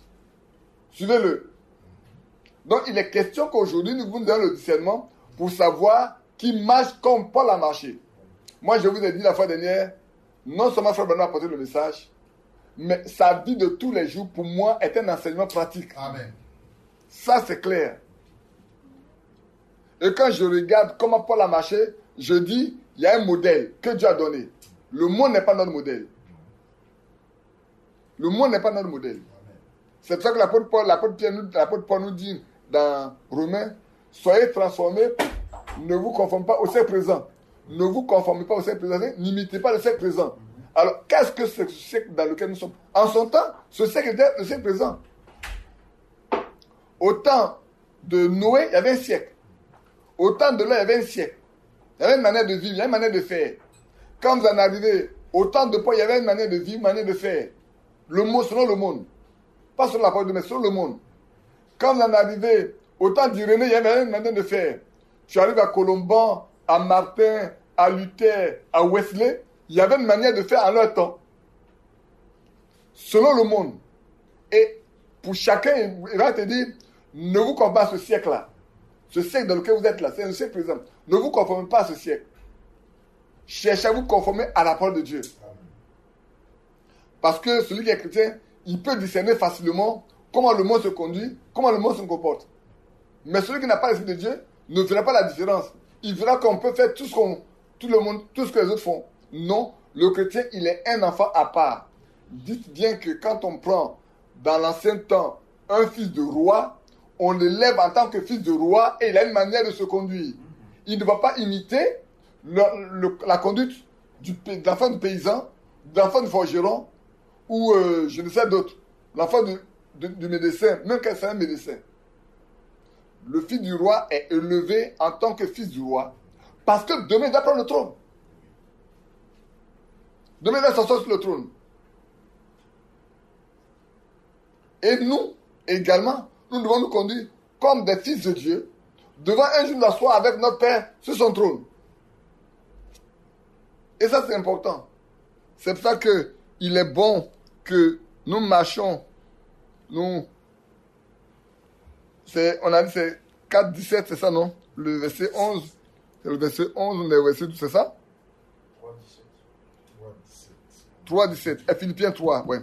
suivez-le. Donc il est question qu'aujourd'hui, nous vous donnons le discernement pour savoir qui marche comme Paul a marché. Moi, je vous ai dit la fois dernière, non seulement Frère Bernard a porté le message, mais sa vie de tous les jours, pour moi, est un enseignement pratique. Amen. Ça, c'est clair. Et quand je regarde comment Paul a marché, je dis... Il y a un modèle que Dieu a donné. Le monde n'est pas notre modèle. Le monde n'est pas notre modèle. C'est pour ça que l'apôtre Paul nous dit dans Romains, soyez transformés, ne vous conformez pas au siècle présent. Ne vous conformez pas au siècle présent, n'imitez pas le siècle présent. Alors, qu'est-ce que c'est ce siècle dans lequel nous sommes? En son temps, ce siècle était le siècle présent. Au temps de Noé, il y avait un siècle. Au temps de Lot, il y avait un siècle. Il y avait une manière de vivre, il y avait une manière de faire. Quand vous en arrivez au temps de Paul, il y avait une manière de vivre, une manière de faire. Le monde, selon le monde. Pas selon la parole de Dieu, mais selon le monde. Quand vous en arrivez au temps d'Irénée, il y avait une manière de faire. Tu arrives à Colomban, à Martin, à Luther, à Wesley, il y avait une manière de faire en leur temps. Selon le monde. Et pour chacun, il va te dire, ne vous comparez pas à ce siècle-là. Ce siècle dans lequel vous êtes là, c'est un siècle présent. Ne vous conformez pas à ce siècle. Cherchez à vous conformer à la parole de Dieu. Parce que celui qui est chrétien, il peut discerner facilement comment le monde se conduit, comment le monde se comporte. Mais celui qui n'a pas l'esprit de Dieu ne verra pas la différence. Il verra qu'on peut faire tout ce que les autres font. Non, le chrétien, il est un enfant à part. Dites bien que quand on prend dans l'ancien temps un fils de roi, on l'élève en tant que fils de roi et il a une manière de se conduire. Il ne va pas imiter la conduite de l'enfant du paysan, de l'enfant du forgeron ou je ne sais d'autre, l'enfant du médecin, même quand c'est un médecin. Le fils du roi est élevé en tant que fils du roi parce que demain il va prendre le trône. Demain il va s'asseoir sur le trône. Et nous, également, nous devons nous conduire comme des fils de Dieu devant un jour d'asseoir avec notre Père sur son trône. Et ça, c'est important. C'est pour ça qu'il est bon que nous marchions. On a dit c'est 4,17, c'est ça, non? Le verset 11. C'est le verset 11, le verset 12, c'est ça? 3,17. Et Philippiens 3, oui.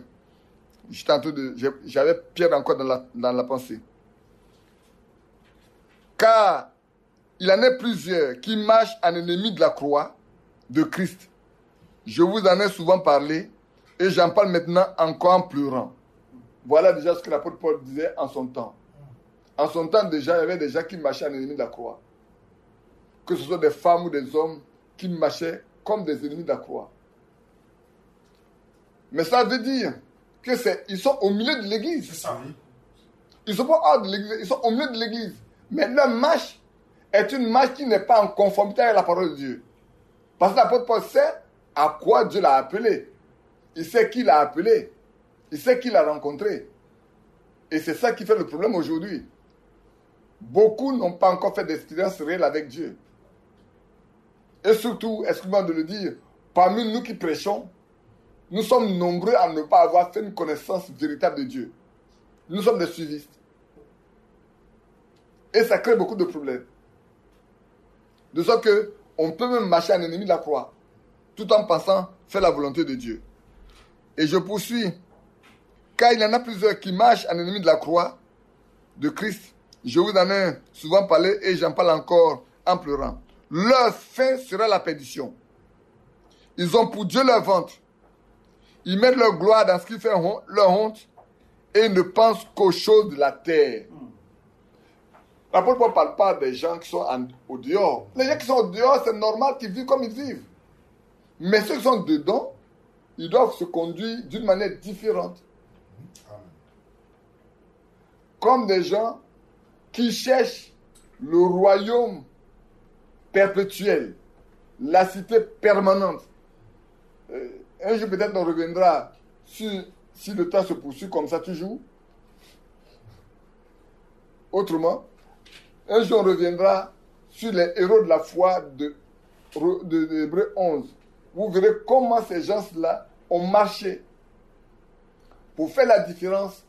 J'avais Pierre encore dans la pensée. Car il en est plusieurs qui marchent en ennemi de la croix de Christ. Je vous en ai souvent parlé et j'en parle maintenant encore en pleurant. Voilà déjà ce que l'apôtre Paul disait en son temps. En son temps déjà, il y avait des gens qui marchaient en ennemi de la croix. Que ce soit des femmes ou des hommes qui marchaient comme des ennemis de la croix. Mais ça veut dire qu'ils sont au milieu de l'église. C'est ça, oui. Ils ne sont pas hors de l'église, ils sont au milieu de l'église. Mais leur marche est une marche qui n'est pas en conformité avec la parole de Dieu. Parce que l'apôtre Paul sait à quoi Dieu l'a appelé. Il sait qui l'a appelé. Il sait qui l'a rencontré. Et c'est ça qui fait le problème aujourd'hui. Beaucoup n'ont pas encore fait d'expérience réelle avec Dieu. Et surtout, excusez-moi de le dire, parmi nous qui prêchons, nous sommes nombreux à ne pas avoir fait une connaissance véritable de Dieu. Nous sommes des suivistes. Et ça crée beaucoup de problèmes. De sorte qu'on peut même marcher en ennemi de la croix, tout en pensant faire la volonté de Dieu. Et je poursuis. Car il y en a plusieurs qui marchent en ennemi de la croix de Christ. Je vous en ai souvent parlé et j'en parle encore en pleurant. Leur fin sera la perdition. Ils ont pour Dieu leur ventre. Ils mettent leur gloire dans ce qui fait leur honte et ne pensent qu'aux choses de la terre. L'apôtre Paul ne parle pas des gens qui sont au dehors. Les gens qui sont au dehors, c'est normal qu'ils vivent comme ils vivent. Mais ceux qui sont dedans, ils doivent se conduire d'une manière différente. Comme des gens qui cherchent le royaume perpétuel, la cité permanente. Un jour, peut-être, on reviendra si le temps se poursuit comme ça toujours. Autrement, un jour, on reviendra sur les héros de la foi de Hébreux 11. Vous verrez comment ces gens-là ont marché pour faire la différence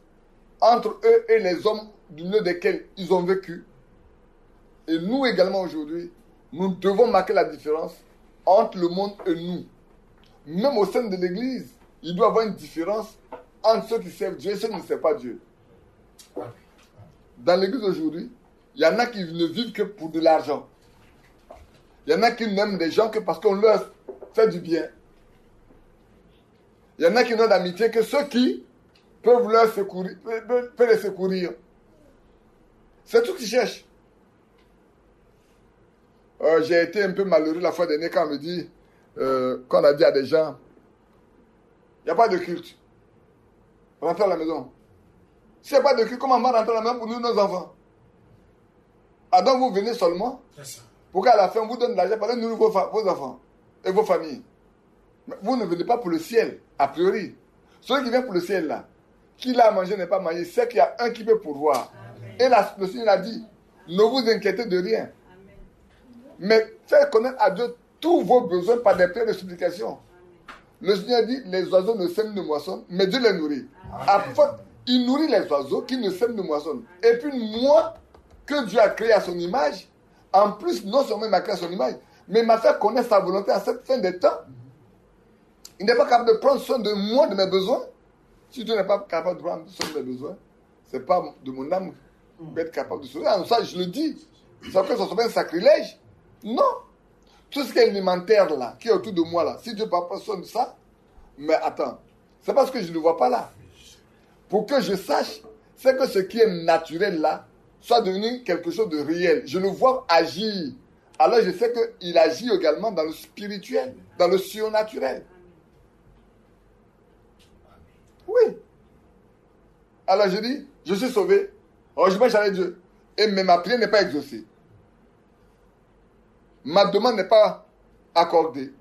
entre eux et les hommes du milieu desquels ils ont vécu. Et nous également aujourd'hui, nous devons marquer la différence entre le monde et nous. Même au sein de l'Église, il doit y avoir une différence entre ceux qui servent Dieu et ceux qui ne servent pas Dieu. Dans l'Église aujourd'hui, il y en a qui ne vivent que pour de l'argent. Il y en a qui n'aiment des gens que parce qu'on leur fait du bien. Il y en a qui n'ont d'amitié que ceux qui peuvent les secourir. C'est tout ce qu'ils cherchent. J'ai été un peu malheureux la fois dernière quand on me dit qu'on a dit à des gens, il n'y a pas de culte. Rentre à la maison. S'il n'y a pas de culte, comment on va rentrer à la maison pour nous, nos enfants? Ah donc vous venez seulement pour qu'à la fin on vous donne de l'argent pour nourrir vos enfants et vos familles. Mais vous ne venez pas pour le ciel, a priori. Celui qui vient pour le ciel là, qui l'a mangé n'est pas mangé, c'est qu'il y a un qui peut pourvoir. Amen. Et le Seigneur a dit, ne vous inquiétez de rien. Amen. Mais faites connaître à Dieu tous vos besoins par des prières de supplication. Le Seigneur dit, les oiseaux ne sèment ni ne moissonnent, mais Dieu les nourrit. Après, il nourrit les oiseaux qui ne sèment ni ne moissonnent. Et puis moi, que Dieu a créé à son image, en plus, non seulement il m'a créé à son image, mais il m'a fait connaître sa volonté à cette fin des temps. Il n'est pas capable de prendre soin de moi, de mes besoins. Si tu n'es pas capable de prendre sur mes besoins, ce n'est pas de mon âme pour être capable de sauver. Alors ça, je le dis. Ça fait que ça soit un sacrilège. Non. Tout ce qui est alimentaire là, qui est autour de moi là, si Dieu ne parle pas de ça, mais attends, c'est parce que je ne vois pas là. Pour que je sache, c'est que ce qui est naturel là, soit devenu quelque chose de réel. Je le vois agir. Alors je sais qu'il agit également dans le spirituel, dans le surnaturel. Oui. Alors je dis, je suis sauvé. Alors je marche avec Dieu. Mais ma prière n'est pas exaucée. Ma demande n'est pas accordée.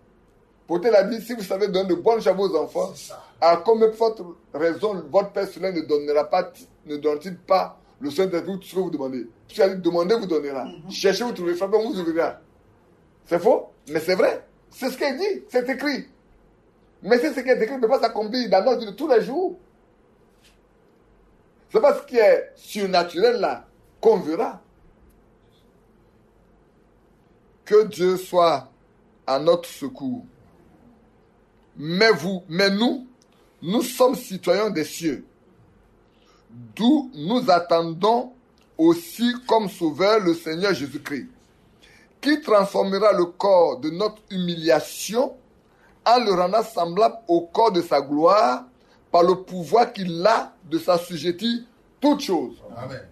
Pourtant, il a dit, si vous savez donner de bonnes choses aux enfants, à combien de forte raison votre Père Céleste ne donnera-t-il pas le Saint-Esprit que vous demandez? Si vous demandez, vous donnera. Cherchez, vous trouverez, frappez, vous ouvrira. C'est faux, mais c'est vrai. C'est ce qu'il dit, c'est écrit. Mais c'est ce qui est écrit ne peut pas s'accomplir dans notre vie de tous les jours. C'est pas ce qui est surnaturel là qu'on verra. Que Dieu soit à notre secours. Mais nous sommes citoyens des cieux, d'où nous attendons aussi comme sauveur le Seigneur Jésus-Christ, qui transformera le corps de notre humiliation en le rendant semblable au corps de sa gloire par le pouvoir qu'il a de s'assujettir toutes choses. Amen.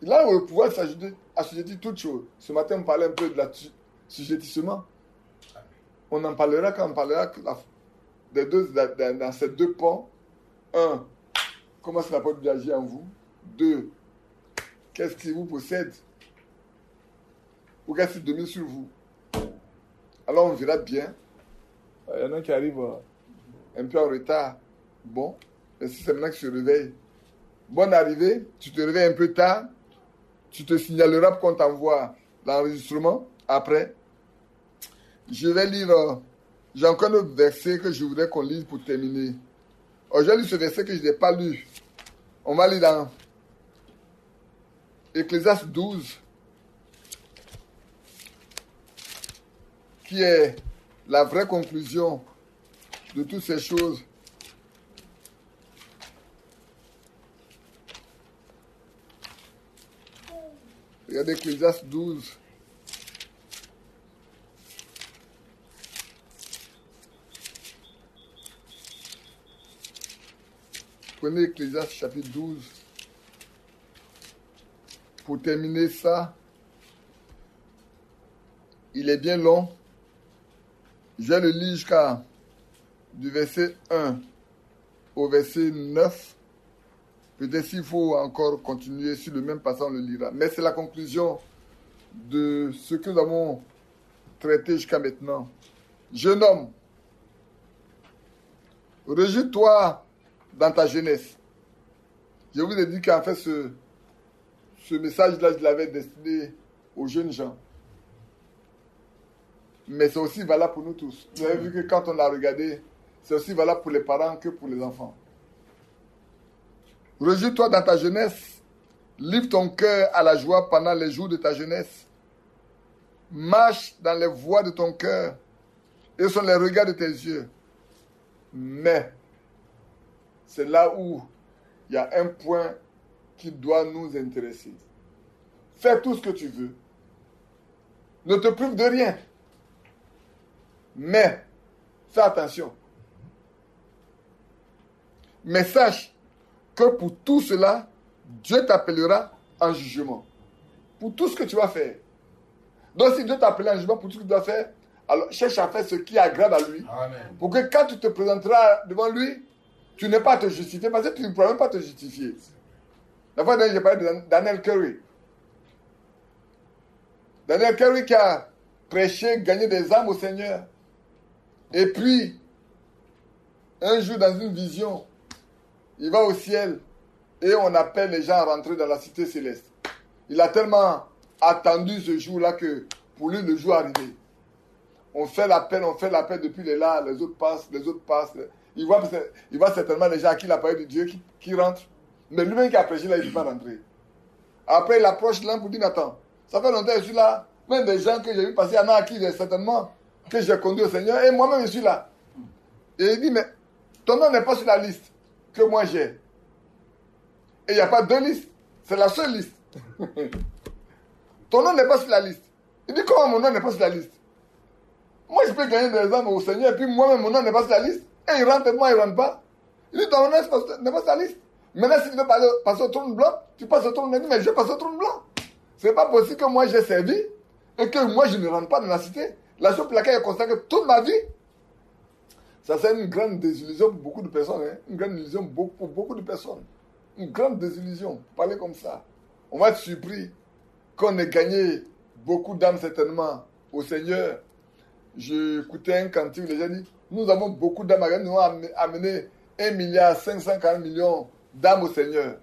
Il a le pouvoir de s'assujettir toutes choses. Ce matin, on parlait un peu de l'assujettissement. On en parlera quand on parlera dans ces deux ponts. Un, comment ça peut agir en vous? Deux, qu'est-ce qui vous possède? Ou qu'est-ce qui domine sur vous? Alors on verra bien. Il y en a qui arrivent un peu en retard. Bon, et si c'est maintenant que tu te réveilles, bonne arrivée, tu te réveilles un peu tard, tu te signaleras qu'on t'envoie l'enregistrement après. Je vais lire, j'ai encore un autre verset que je voudrais qu'on lise pour terminer. Je lis ce verset que je n'ai pas lu. On va lire dans Ecclésiaste 12, qui est la vraie conclusion de toutes ces choses. Regardez Ecclésiaste 12. Prenez Ecclésiaste chapitre 12. Pour terminer ça, il est bien long. Je le lis jusqu'à du verset 1 au verset 9. Peut-être s'il faut encore continuer sur le même passage, on le lira. Mais c'est la conclusion de ce que nous avons traité jusqu'à maintenant. Jeune homme, rejette-toi dans ta jeunesse. Je vous ai dit qu'en fait, ce message-là, je l'avais destiné aux jeunes gens. Mais c'est aussi valable pour nous tous. Vous avez vu que quand on l'a regardé, c'est aussi valable pour les parents que pour les enfants. Rejette-toi dans ta jeunesse. Livre ton cœur à la joie pendant les jours de ta jeunesse. Marche dans les voies de ton cœur et sur les regards de tes yeux. Mais c'est là où il y a un point qui doit nous intéresser. Fais tout ce que tu veux. Ne te prive de rien. Mais fais attention. Mais sache que pour tout cela, Dieu t'appellera en jugement. Pour tout ce que tu vas faire. Donc si Dieu t'appelle en jugement pour tout ce que tu dois faire, alors cherche à faire ce qui agrade à lui. Amen. Pour que quand tu te présenteras devant lui, tu n'es pas à te justifier parce que tu ne pourras même pas te justifier. La fois dernière, j'ai parlé de Daniel Curry. Daniel Curry qui a prêché, gagné des âmes au Seigneur. Et puis, un jour dans une vision, il va au ciel et on appelle les gens à rentrer dans la cité céleste. Il a tellement attendu ce jour-là que pour lui, le jour est arrivé. On fait l'appel depuis les là, les autres passent. Il voit certainement les gens à qui la parole de Dieu qui rentrent. Mais lui-même qui a prêché là, il ne peut pas rentrer. Après, il approche l'un pour dire, attends, ça fait longtemps que je suis là. Même des gens que j'ai vu passer, il y en a à qui certainement que j'ai conduit au Seigneur. Et moi-même, je suis là. Et il dit, mais ton nom n'est pas sur la liste. que moi j'ai. Et il n'y a pas deux listes. C'est la seule liste. Ton nom n'est pas sur la liste. Il dit comment mon nom n'est pas sur la liste? Moi, je peux gagner des âmes au Seigneur, et puis moi-même, mon nom n'est pas sur la liste. Et il rentre, et moi, il ne rentre pas. Il dit ton nom n'est pas sur la liste. Maintenant, si tu veux passer au trône blanc, tu passes au trône. Il dit mais je passe au trône blanc. Ce n'est pas possible que moi, j'ai servi et que moi, je ne rentre pas dans la cité. La chose pour laquelle j'ai consacré toute ma vie. Ça, c'est une grande désillusion pour beaucoup de personnes. Hein. Une grande illusion pour beaucoup de personnes. Une grande désillusion, pour parler comme ça. On va être surpris qu'on ait gagné beaucoup d'âmes certainement au Seigneur. J'écoutais un cantique, les gens disent, nous avons beaucoup d'âmes à gagner, nous avons amené 1,540 milliard d'âmes au Seigneur.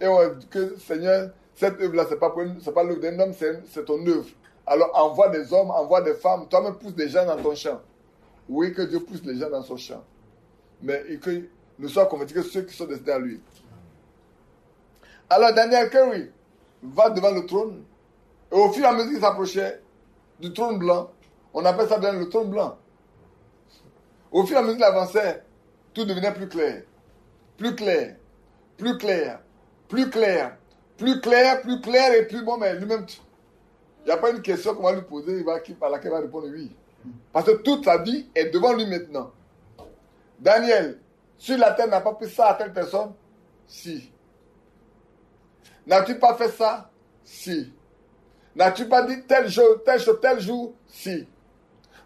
Et on dit que Seigneur, cette œuvre-là, ce n'est pas l'œuvre d'un homme, c'est ton œuvre. Alors envoie des hommes, envoie des femmes, toi-même pousse des gens dans ton champ. Oui, que Dieu pousse les gens dans son champ. Mais que nous soyons convaincus que ceux qui sont destinés à lui. Alors Daniel Curry va devant le trône. Et au fur et à mesure qu'il s'approchait du trône blanc, on appelle ça le trône blanc. Au fur et à mesure qu'il avançait, tout devenait plus clair. Plus clair, plus clair, plus clair, plus clair, plus clair et plus bon. Mais lui-même, il n'y a pas une question qu'on va lui poser à laquelle il va répondre oui. Parce que toute sa vie est devant lui maintenant. Daniel, sur la terre, n'a pas pris ça à telle personne? Si. N'as-tu pas fait ça? Si. N'as-tu pas dit tel jour? Si.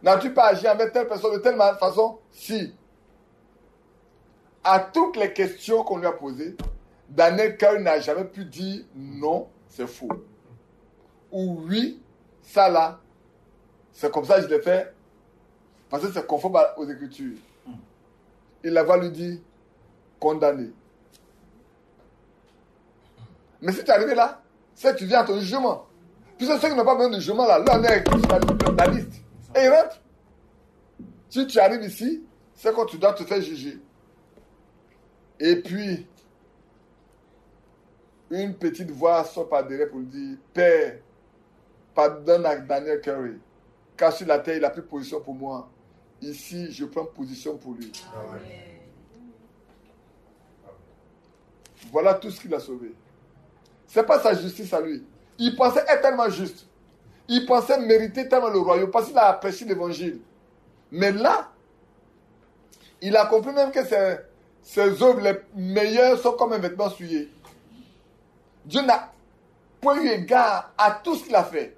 N'as-tu pas agi avec telle personne de telle façon? Si. À toutes les questions qu'on lui a posées, Daniel Curry n'a jamais pu dire non, c'est faux. Ou oui, ça là, c'est comme ça que je l'ai fait, parce que c'est conforme aux Écritures. Il la va lui dire condamné. Mais si tu es arrivé là, c'est que tu viens à ton jugement. Puisque ceux qui n'ont pas besoin de jugement là, là on est dans la liste. Et ils rentrent. Si tu arrives ici, c'est quand tu dois te faire juger. Et puis, une petite voix sort par derrière pour lui dire Père, pardonne à Daniel Curry. Car sur la terre, il a pris position pour moi. Ici, je prends position pour lui. Amen. Voilà tout ce qu'il a sauvé. Ce n'est pas sa justice à lui. Il pensait être tellement juste. Il pensait mériter tellement le royaume parce qu'il a apprécié l'évangile. Mais là, il a compris même que ses œuvres les meilleures sont comme un vêtement souillé. Dieu n'a point eu égard à tout ce qu'il a fait.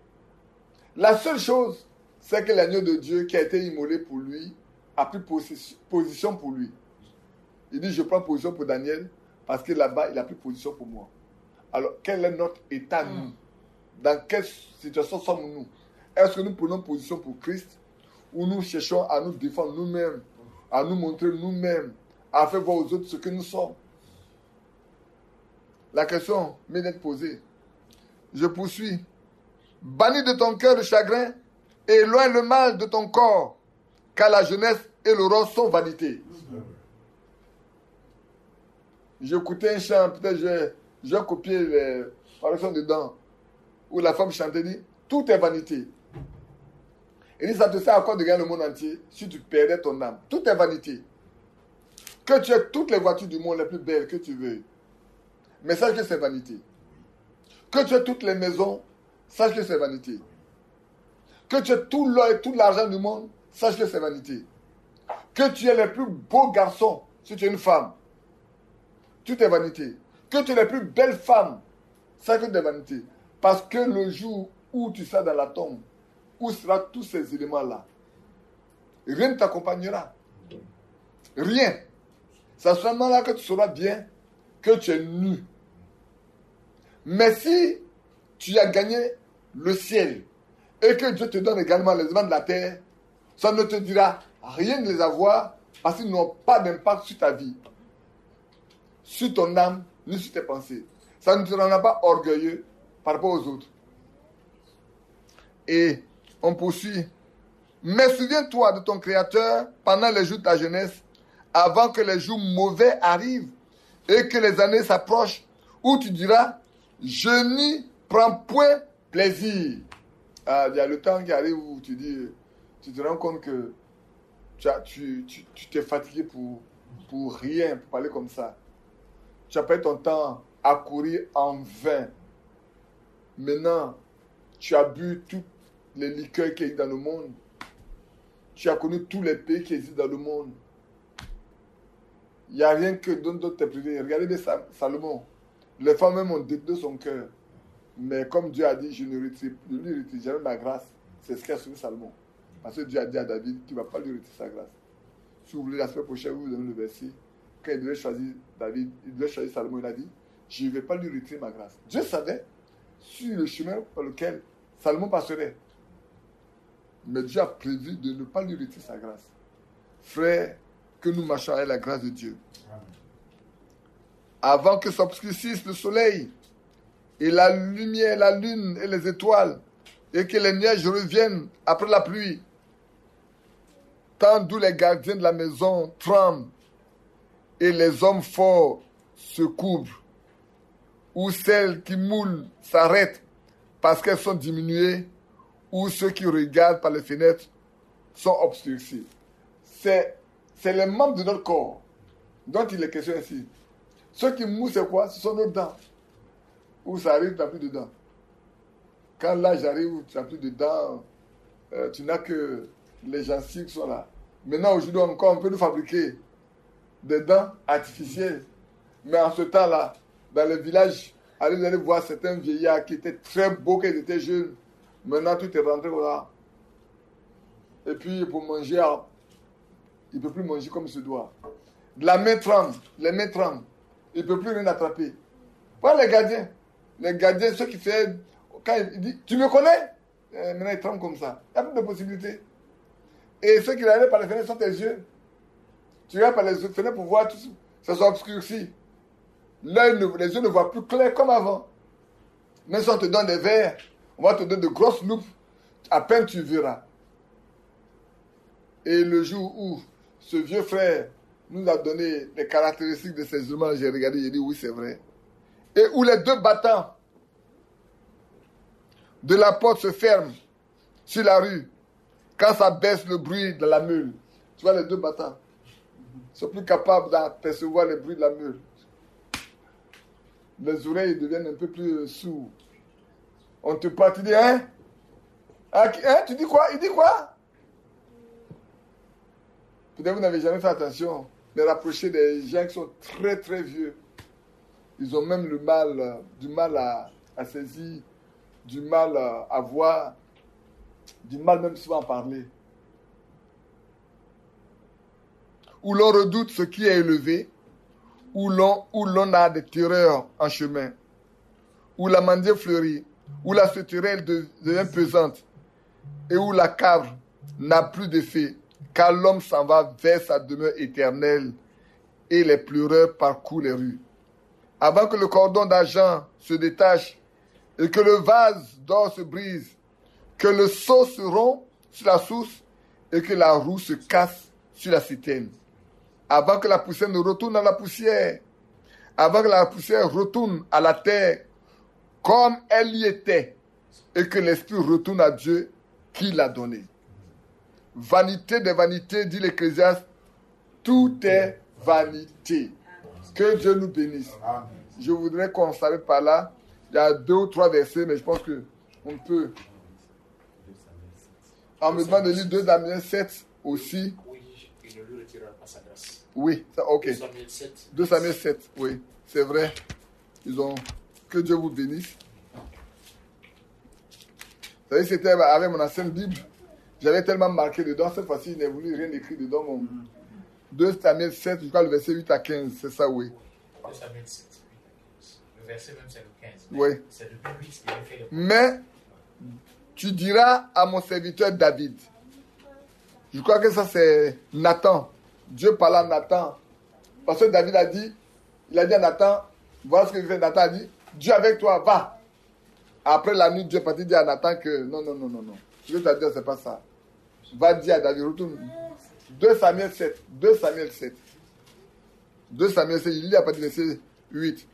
La seule chose, c'est que l'agneau de Dieu qui a été immolé pour lui a pris position pour lui. Il dit, je prends position pour Daniel parce que là-bas, il a pris position pour moi. Alors, quel est notre état, nous? Dans quelle situation sommes-nous? Est-ce que nous prenons position pour Christ ou nous cherchons à nous défendre nous-mêmes, à nous montrer nous-mêmes, à faire voir aux autres ce que nous sommes? La question m'est d'être posée. Je poursuis. Bannis de ton cœur le chagrin et éloigne le mal de ton corps, car la jeunesse et l'aurore sont vanité. J'écoutais un chant, peut-être j'ai copié les paroles dedans, où la femme chantait, dit tout est vanité. Elle dit ça te sert à quoi de gagner le monde entier si tu perdais ton âme? Tout est vanité. Que tu aies toutes les voitures du monde les plus belles que tu veux, mais sache que c'est vanité. Que tu aies toutes les maisons, sache que c'est vanité. Que tu aies tout l'or et tout l'argent du monde, sache que c'est vanité. Que tu aies les plus beaux garçons, si tu es une femme, tout est vanité. Que tu aies les plus belles femmes, sache que c'est vanité. Parce que le jour où tu seras dans la tombe, où seront tous ces éléments-là? Rien ne t'accompagnera. Rien. C'est à ce moment-là que tu sauras bien que tu es nu. Mais si tu as gagné le ciel et que Dieu te donne également les éléments de la terre, ça ne te dira rien de les avoir parce qu'ils n'ont pas d'impact sur ta vie, sur ton âme, ni sur tes pensées. Ça ne te rendra pas orgueilleux par rapport aux autres. Et on poursuit. Mais souviens-toi de ton Créateur pendant les jours de ta jeunesse, avant que les jours mauvais arrivent et que les années s'approchent, où tu diras, je n'y prends point plaisir. Il y a le temps qui arrive où tu te rends compte que tu t'es fatigué pour rien, pour parler comme ça. Tu as passé ton temps à courir en vain. Maintenant, tu as bu toutes les liqueurs qui existent dans le monde. Tu as connu tous les pays qui existent dans le monde. Il n'y a rien que d'autre t'es privé. Regardez bien Salomon. Les femmes même ont détruit son cœur. Mais comme Dieu a dit, je ne lui retire jamais ma grâce. C'est ce qu'a suivi Salomon. Parce que Dieu a dit à David qu'il ne va pas lui retirer sa grâce. Si vous voulez, la semaine prochaine, vous donnez le verset. Quand il devait choisir David, il devait choisir Salomon, il a dit, je ne vais pas lui retirer ma grâce. Dieu savait sur le chemin par lequel Salomon passerait. Mais Dieu a prévu de ne pas lui retirer sa grâce. Frère, que nous marchions avec la grâce de Dieu. Amen. Avant que s'obscurcisse le soleil, et la lumière, la lune et les étoiles, et que les nuages reviennent après la pluie, tant d'où les gardiens de la maison tremblent, et les hommes forts se couvrent, ou celles qui moulent s'arrêtent parce qu'elles sont diminuées, ou ceux qui regardent par les fenêtres sont obscurcis. C'est les membres de notre corps dont il est question ici. Ceux qui mouillent, c'est quoi? Ce sont nos dents. Où ça arrive, tu n'as plus de dents. Quand l'âge arrive, tu n'as plus de dents, tu n'as que les gencives qui sont là. Maintenant, aujourd'hui encore, on peut nous fabriquer des dents artificielles. Mais en ce temps-là, dans les villages, allez, vous allez voir certains vieillards qui étaient très beaux, qui étaient jeunes. Maintenant, tout est rentré là. Et puis, pour manger, il ne peut plus manger comme il se doit. La main tremble, les mains tremblent. Il ne peut plus rien attraper. Pas les gardiens. Les gardiens, ceux qui font... Quand ils disent, tu me connais? Maintenant, ils tremblent comme ça. Il n'y a plus de possibilité. Et ceux qui regardent par les fenêtres sont tes yeux. Tu regardes par les fenêtres pour voir tout ça. Ça s'obscurcit. L'œil, les yeux ne voient plus clair comme avant. Mais si on te donne des verres, on va te donner de grosses loupes. À peine tu verras. Et le jour où ce vieux frère nous a donné les caractéristiques de ces humains, j'ai regardé, j'ai dit oui, c'est vrai. Et où les deux battants de la porte se ferment sur la rue, quand ça baisse le bruit de la meule. Tu vois, les deux battants ne sont plus capables d'apercevoir le bruit de la meule. Les oreilles deviennent un peu plus sourdes. On te parle, tu dis, hein? Hein? Tu dis quoi? Il dit quoi? Peut-être vous n'avez jamais fait attention de rapprocher des gens qui sont très très vieux. Ils ont même le mal, du mal à saisir, du mal à voir, du mal même souvent à parler. Où l'on redoute ce qui est élevé, où l'on a des terreurs en chemin, où la mandier fleurit, où la sauterelle devient pesante, et où la cave n'a plus d'effet, car l'homme s'en va vers sa demeure éternelle, et les pleureurs parcourent les rues. Avant que le cordon d'argent se détache, et que le vase d'or se brise, que le seau se rompt sur la source, et que la roue se casse sur la citerne. Avant que la poussière ne retourne à la poussière, avant que la poussière retourne à la terre, comme elle y était, et que l'esprit retourne à Dieu qui l'a donné. Vanité des vanités, dit l'Ecclésiaste, tout est vanité. Que Dieu nous bénisse. Je voudrais qu'on s'arrête par là. Il y a 2 ou 3 versets, mais je pense qu'on peut. En me demandant de lire 2 Samuel 7 aussi. Oui, ça, ok. 2 Samuel 7, oui, c'est vrai. Que Dieu vous bénisse. Vous savez, c'était avec mon ancienne Bible. J'avais tellement marqué dedans. Cette fois-ci, il n'a voulu rien écrire dedans. 2 Samuel 7, je crois le verset 8 à 15. C'est ça, oui. 2 Samuel 7, 8 à 15. Le verset même, c'est le 15. Oui. C'est le public qui a fait le... Mais tu diras à mon serviteur David. Je crois que ça, c'est Nathan. Dieu parla à Nathan. Parce que David a dit, il a dit à Nathan, voilà ce que fait Nathan a dit, Dieu avec toi, va. Après la nuit, Dieu est parti dire à Nathan que non. Ce que tu as dit, c'est pas ça. Va dire à David, retourne. 2 Samuel 7, il lit à partir du verset 8.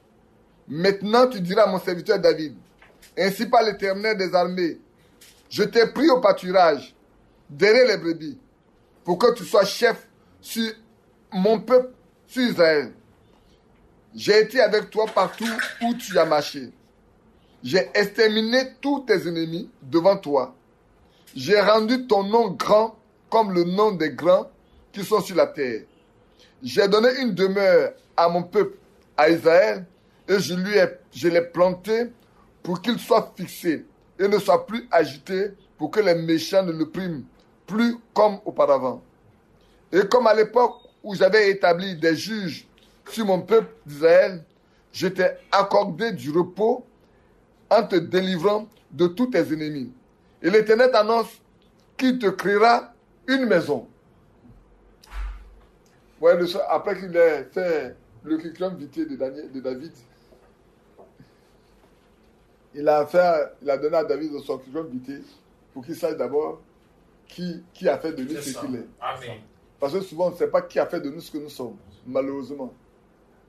Maintenant, tu diras à mon serviteur David, ainsi par l'Éternel des armées, je t'ai pris au pâturage, derrière les brebis, pour que tu sois chef sur mon peuple, sur Israël. J'ai été avec toi partout où tu as marché. J'ai exterminé tous tes ennemis devant toi. J'ai rendu ton nom grand comme le nom des grands qui sont sur la terre. J'ai donné une demeure à mon peuple, à Israël, et je l'ai planté pour qu'il soit fixé et ne soit plus agité, pour que les méchants ne l'oppriment plus comme auparavant. Et comme à l'époque où j'avais établi des juges sur mon peuple d'Israël, je t'ai accordé du repos en te délivrant de tous tes ennemis. Et l'Éternel t'annonce qu'il te créera une maison. Ouais, après qu'il ait fait le quicklum vitae de David, il a donné à David son quicklum vitae pour qu'il sache d'abord qui a fait de lui ce qu'il est. Amen. Parce que souvent, on ne sait pas qui a fait de nous ce que nous sommes, malheureusement.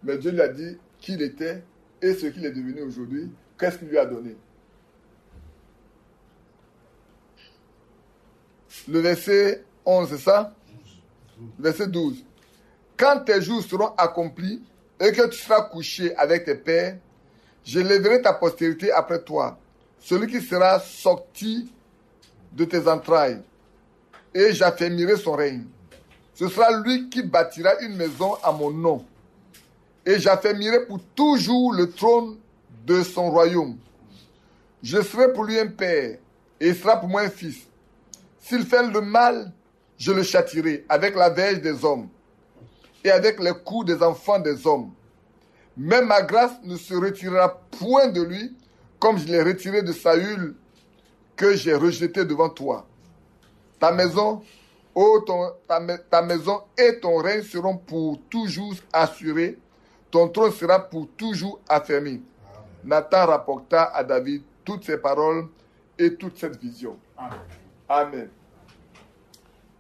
Mais Dieu lui a dit qui il était et ce qu'il est devenu aujourd'hui, qu'est-ce qu'il lui a donné. Le verset 11, c'est ça? Verset 12. Quand tes jours seront accomplis et que tu seras couché avec tes pères, je lèverai ta postérité après toi, celui qui sera sorti de tes entrailles, et j'affermirai son règne. Ce sera lui qui bâtira une maison à mon nom, et j'affermirai pour toujours le trône de son royaume. Je serai pour lui un père, et il sera pour moi un fils. S'il fait le mal, je le châtirai avec la verge des hommes et avec les coups des enfants des hommes. Mais ma grâce ne se retirera point de lui, comme je l'ai retirée de Saül, que j'ai rejeté devant toi. Ta maison, ta maison et ton règne seront pour toujours assurés. Ton trône sera pour toujours affermi. Amen. Nathan rapporta à David toutes ces paroles et toute cette vision. Amen. Amen.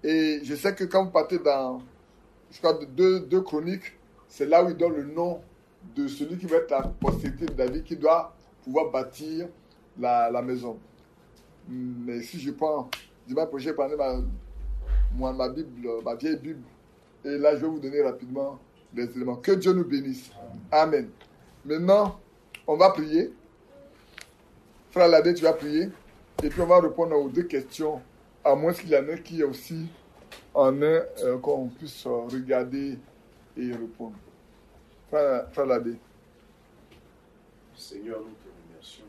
Et je sais que quand vous partez dans, je crois, deux chroniques, c'est là où il donne le nom de celui qui va être la postérité de David, qui doit pouvoir bâtir la maison. Mais si je prends, dimanche prochain, prenez ma Bible, ma vieille Bible, et là, je vais vous donner rapidement les éléments. Que Dieu nous bénisse. Amen. Maintenant, on va prier. Frère Ladé, tu vas prier. Et puis on va répondre aux deux questions, à moins qu'il y en ait qui est aussi en un qu'on puisse regarder et répondre. Frère Ladé. Seigneur, nous te remercions.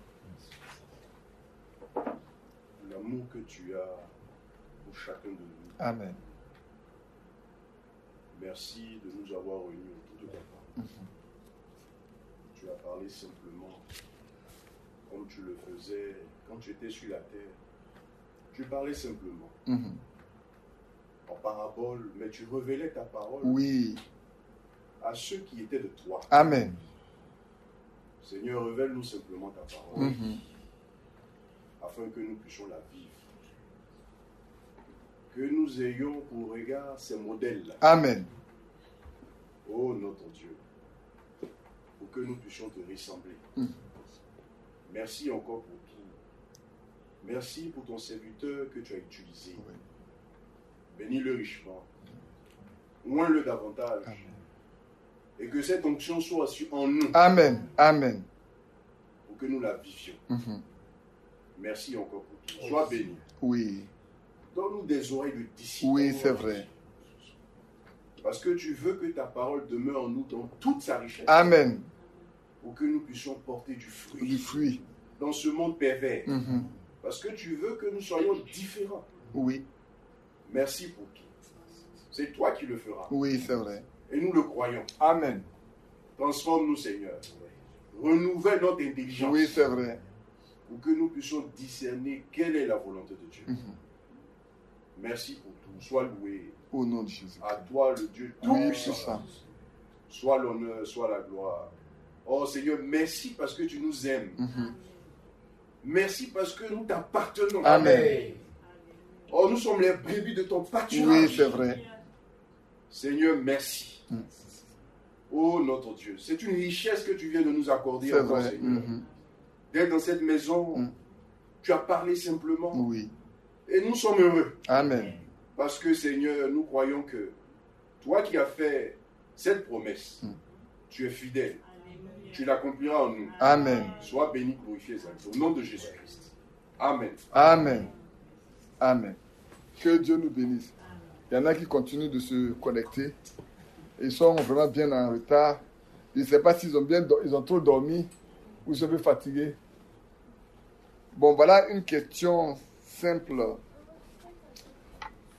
L'amour que tu as pour chacun de nous. Amen. Merci de nous avoir réunis autour de ta parole. Mm-hmm. Tu as parlé simplement comme tu le faisais quand tu étais sur la terre. Tu parlais simplement. Mm-hmm. En parabole, mais tu révélais ta parole. Oui. À ceux qui étaient de toi. Amen. Seigneur, révèle-nous simplement ta parole. Mm-hmm. Afin que nous puissions la vivre. Que nous ayons pour regard ces modèles-là. Amen. Oh notre Dieu, pour que nous puissions te ressembler. Mm. Merci encore pour tout. Merci pour ton serviteur que tu as utilisé. Oui. Bénis-le richement. Oins-le davantage. Amen. Et que cette onction soit en nous. Amen. Amen. Pour que nous la vivions. Mm-hmm. Merci encore pour tout. Sois béni. Oui. Donne-nous des oreilles de disciples. Oui, c'est vrai. Parce que tu veux que ta parole demeure en nous dans toute sa richesse. Amen. Pour que nous puissions porter du fruit. Du fruit. Dans ce monde pervers. Mm-hmm. Parce que tu veux que nous soyons différents. Oui. Merci pour tout. C'est toi qui le feras. Oui, c'est vrai. Et nous le croyons. Amen. Transforme-nous, Seigneur. Renouvelle notre intelligence. Oui, c'est vrai. Pour que nous puissions discerner quelle est la volonté de Dieu. Mm-hmm. Merci pour tout. Sois loué. Au nom de Jésus. À toi, le Dieu tout-puissant. Sois l'honneur, soit la gloire. Oh Seigneur, merci parce que tu nous aimes. Mm-hmm. Merci parce que nous t'appartenons. Amen. Oh, nous sommes les brebis de ton pâturage. Oui, c'est vrai. Seigneur, merci. Mm. Oh, notre Dieu. C'est une richesse que tu viens de nous accorder. C'est vrai. Seigneur. Mm-hmm. D'être dans cette maison, tu as parlé simplement. Oui. Et nous sommes heureux. Amen. Parce que, Seigneur, nous croyons que toi qui as fait cette promesse, tu es fidèle. tu l'accompliras en nous. Amen. Sois béni, glorifié, exalté. Au nom de Jésus-Christ. Amen. Amen. Amen. Que Dieu nous bénisse. Il y en a qui continuent de se connecter. Ils sont vraiment bien en retard. Je ne sais pas s'ils ont ils ont trop dormi ou ils sont un peu fatigués. Bon, voilà une question simple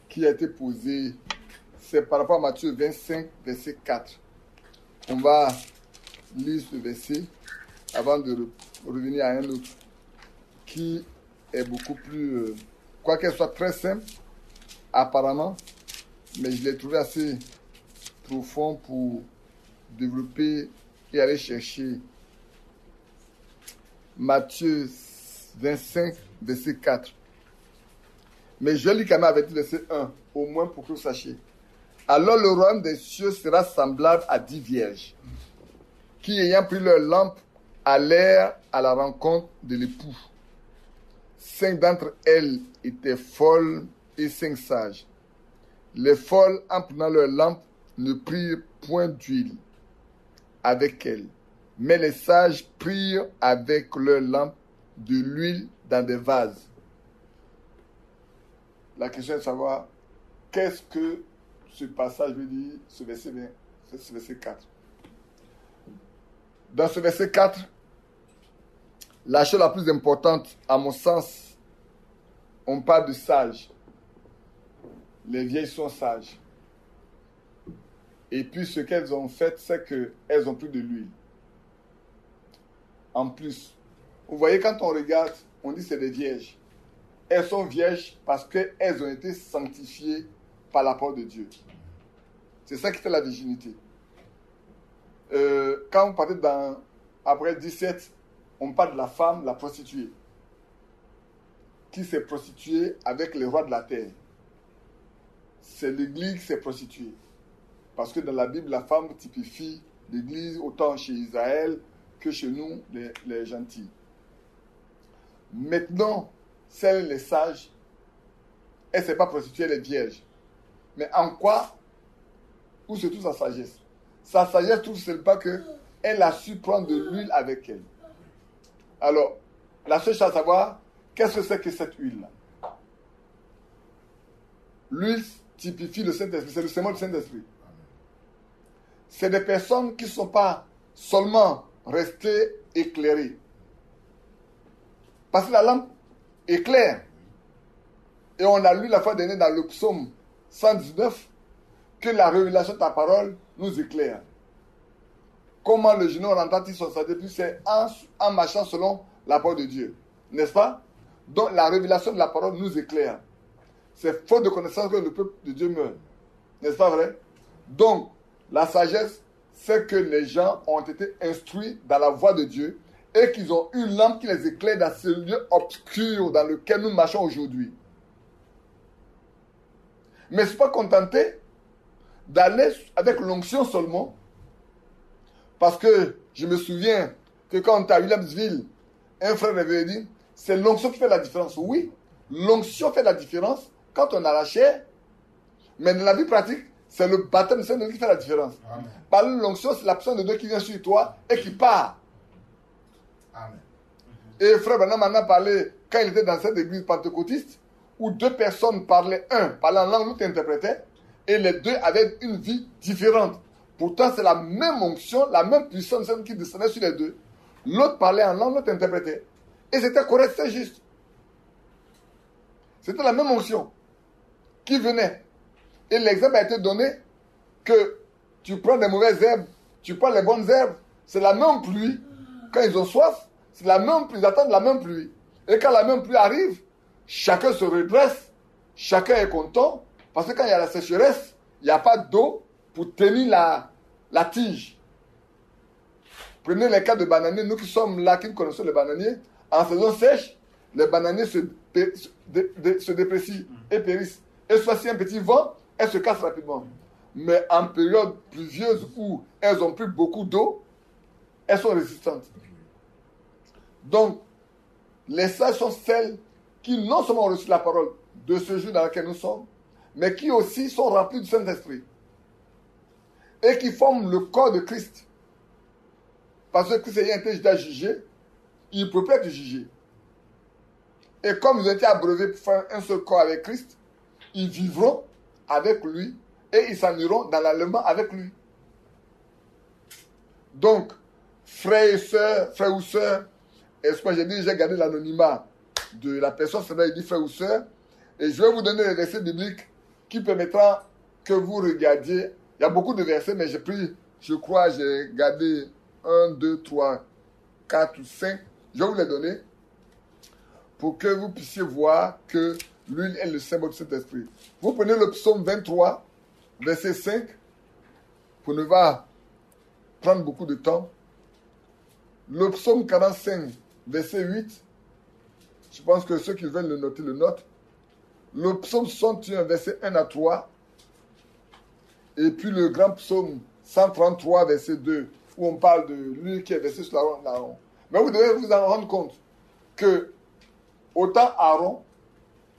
qui a été posée. C'est par rapport à Matthieu 25, verset 4. On va lire ce verset avant de revenir à un autre qui est beaucoup plus... quoi qu'elle soit très simple, apparemment, mais je l'ai trouvé assez profond pour développer et aller chercher. Matthieu 25, verset 4. Mais je lis quand même avec verset 1, au moins pour que vous sachiez. Alors le royaume des cieux sera semblable à 10 vierges qui, ayant pris leur lampe, allèrent à la rencontre de l'époux. 5 d'entre elles étaient folles et 5 sages. Les folles, en prenant leur lampe, ne prirent point d'huile avec elles, mais les sages prirent avec leur lampe de l'huile dans des vases. La question est de savoir qu'est-ce que ce passage veut dire, ce verset 20, ce verset 4. Dans ce verset 4, la chose la plus importante, à mon sens, on parle de sages. Les vieilles sont sages. Et puis ce qu'elles ont fait, c'est qu'elles ont pris de l'huile. En plus, vous voyez, quand on regarde, on dit que c'est des vierges. Elles sont vierges parce qu'elles ont été sanctifiées par la parole de Dieu. C'est ça qui fait la virginité. Quand on partait dans après 17, on parle de la femme, la prostituée, qui s'est prostituée avec les rois de la terre. C'est l'Église qui s'est prostituée. Parce que dans la Bible, la femme typifie l'Église autant chez Israël que chez nous, les gentils. Maintenant, celle les sages, elle ne s'est pas prostituée, elle est vierge. Mais en quoi? Où se trouve sa sagesse? Sa sagesse trouve seulement qu'elle a su prendre de l'huile avec elle. Alors, la seule chose à savoir, qu'est-ce que c'est que cette huile-là? L'huile typifie le Saint-Esprit, c'est le sément du Saint-Esprit. C'est des personnes qui ne sont pas seulement restées éclairées. Parce que la lampe éclaire. Et on a lu la fois dernière dans le Psaume 119 que la révélation de ta parole nous éclaire. Comment le genou orientant-il son salut? Puis c'est en marchant selon la parole de Dieu. N'est-ce pas? Donc la révélation de la parole nous éclaire. C'est faute de connaissance que le peuple de Dieu meurt. N'est-ce pas vrai? Donc, la sagesse, c'est que les gens ont été instruits dans la voie de Dieu et qu'ils ont une lampe qui les éclaire dans ce lieu obscur dans lequel nous marchons aujourd'hui. Mais ne suis pas contenté d'aller avec l'onction seulement, parce que je me souviens que quand on était à Williamsville, un frère m'avait dit, c'est l'onction qui fait la différence. Oui, l'onction fait la différence quand on a la chair, mais dans la vie pratique, c'est le baptême de Saint-Esprit qui fait la différence. Amen. Par l'onction, c'est l'absence de Dieu qui vient sur toi et qui part. Amen. Et frère Bernard m'en a parlé quand il était dans cette église pentecôtiste où deux personnes parlaient, un parlait en langue, l'autre interprétait, et les deux avaient une vie différente. Pourtant, c'est la même onction, la même puissance qui descendait sur les deux. L'autre parlait en langue, l'autre interprétait. Et c'était correct, c'était juste. C'était la même onction qui venait. Et l'exemple a été donné que tu prends des mauvaises herbes, tu prends les bonnes herbes, c'est la même pluie. Quand ils ont soif, c'est la même pluie, ils attendent la même pluie. Et quand la même pluie arrive, chacun se redresse, chacun est content, parce que quand il y a la sécheresse, il n'y a pas d'eau pour tenir la tige. Prenez les cas de bananiers, nous qui sommes là, qui connaissons les bananiers, en saison sèche, les bananiers se déprécient et périssent. Et soit si un petit vent, elles se cassent rapidement. Mais en période pluvieuse où elles ont pris beaucoup d'eau, elles sont résistantes. Donc, les sages sont celles qui non seulement ont reçu la parole de ce jour dans lequel nous sommes, mais qui aussi sont remplies du Saint-Esprit et qui forment le corps de Christ. Parce que Seigneur était déjà jugé, il peut être jugé. Et comme ils ont été abreuvés pour faire un seul corps avec Christ, ils vivront avec lui et ils s'en iront dans l'allemand avec lui. Donc, frères ou sœurs, et ce que j'ai dit, j'ai gardé l'anonymat de la personne, c'est vrai, il dit frères ou sœurs, et je vais vous donner les versets bibliques qui permettra que vous regardiez. Il y a beaucoup de versets, mais j'ai pris, je crois, j'ai gardé 1, 2, 3, 4 ou 5. Je vais vous les donner pour que vous puissiez voir que l'huile est le symbole du Saint-Esprit. Vous prenez le psaume 23, verset 5, pour ne pas prendre beaucoup de temps. Le psaume 45, verset 8, je pense que ceux qui veulent le noter, le notent. Le psaume 61, verset 1 à 3, et puis le grand psaume 133, verset 2, où on parle de l'huile qui est versée sur l'Aaron. Mais vous devez vous en rendre compte que autant Aaron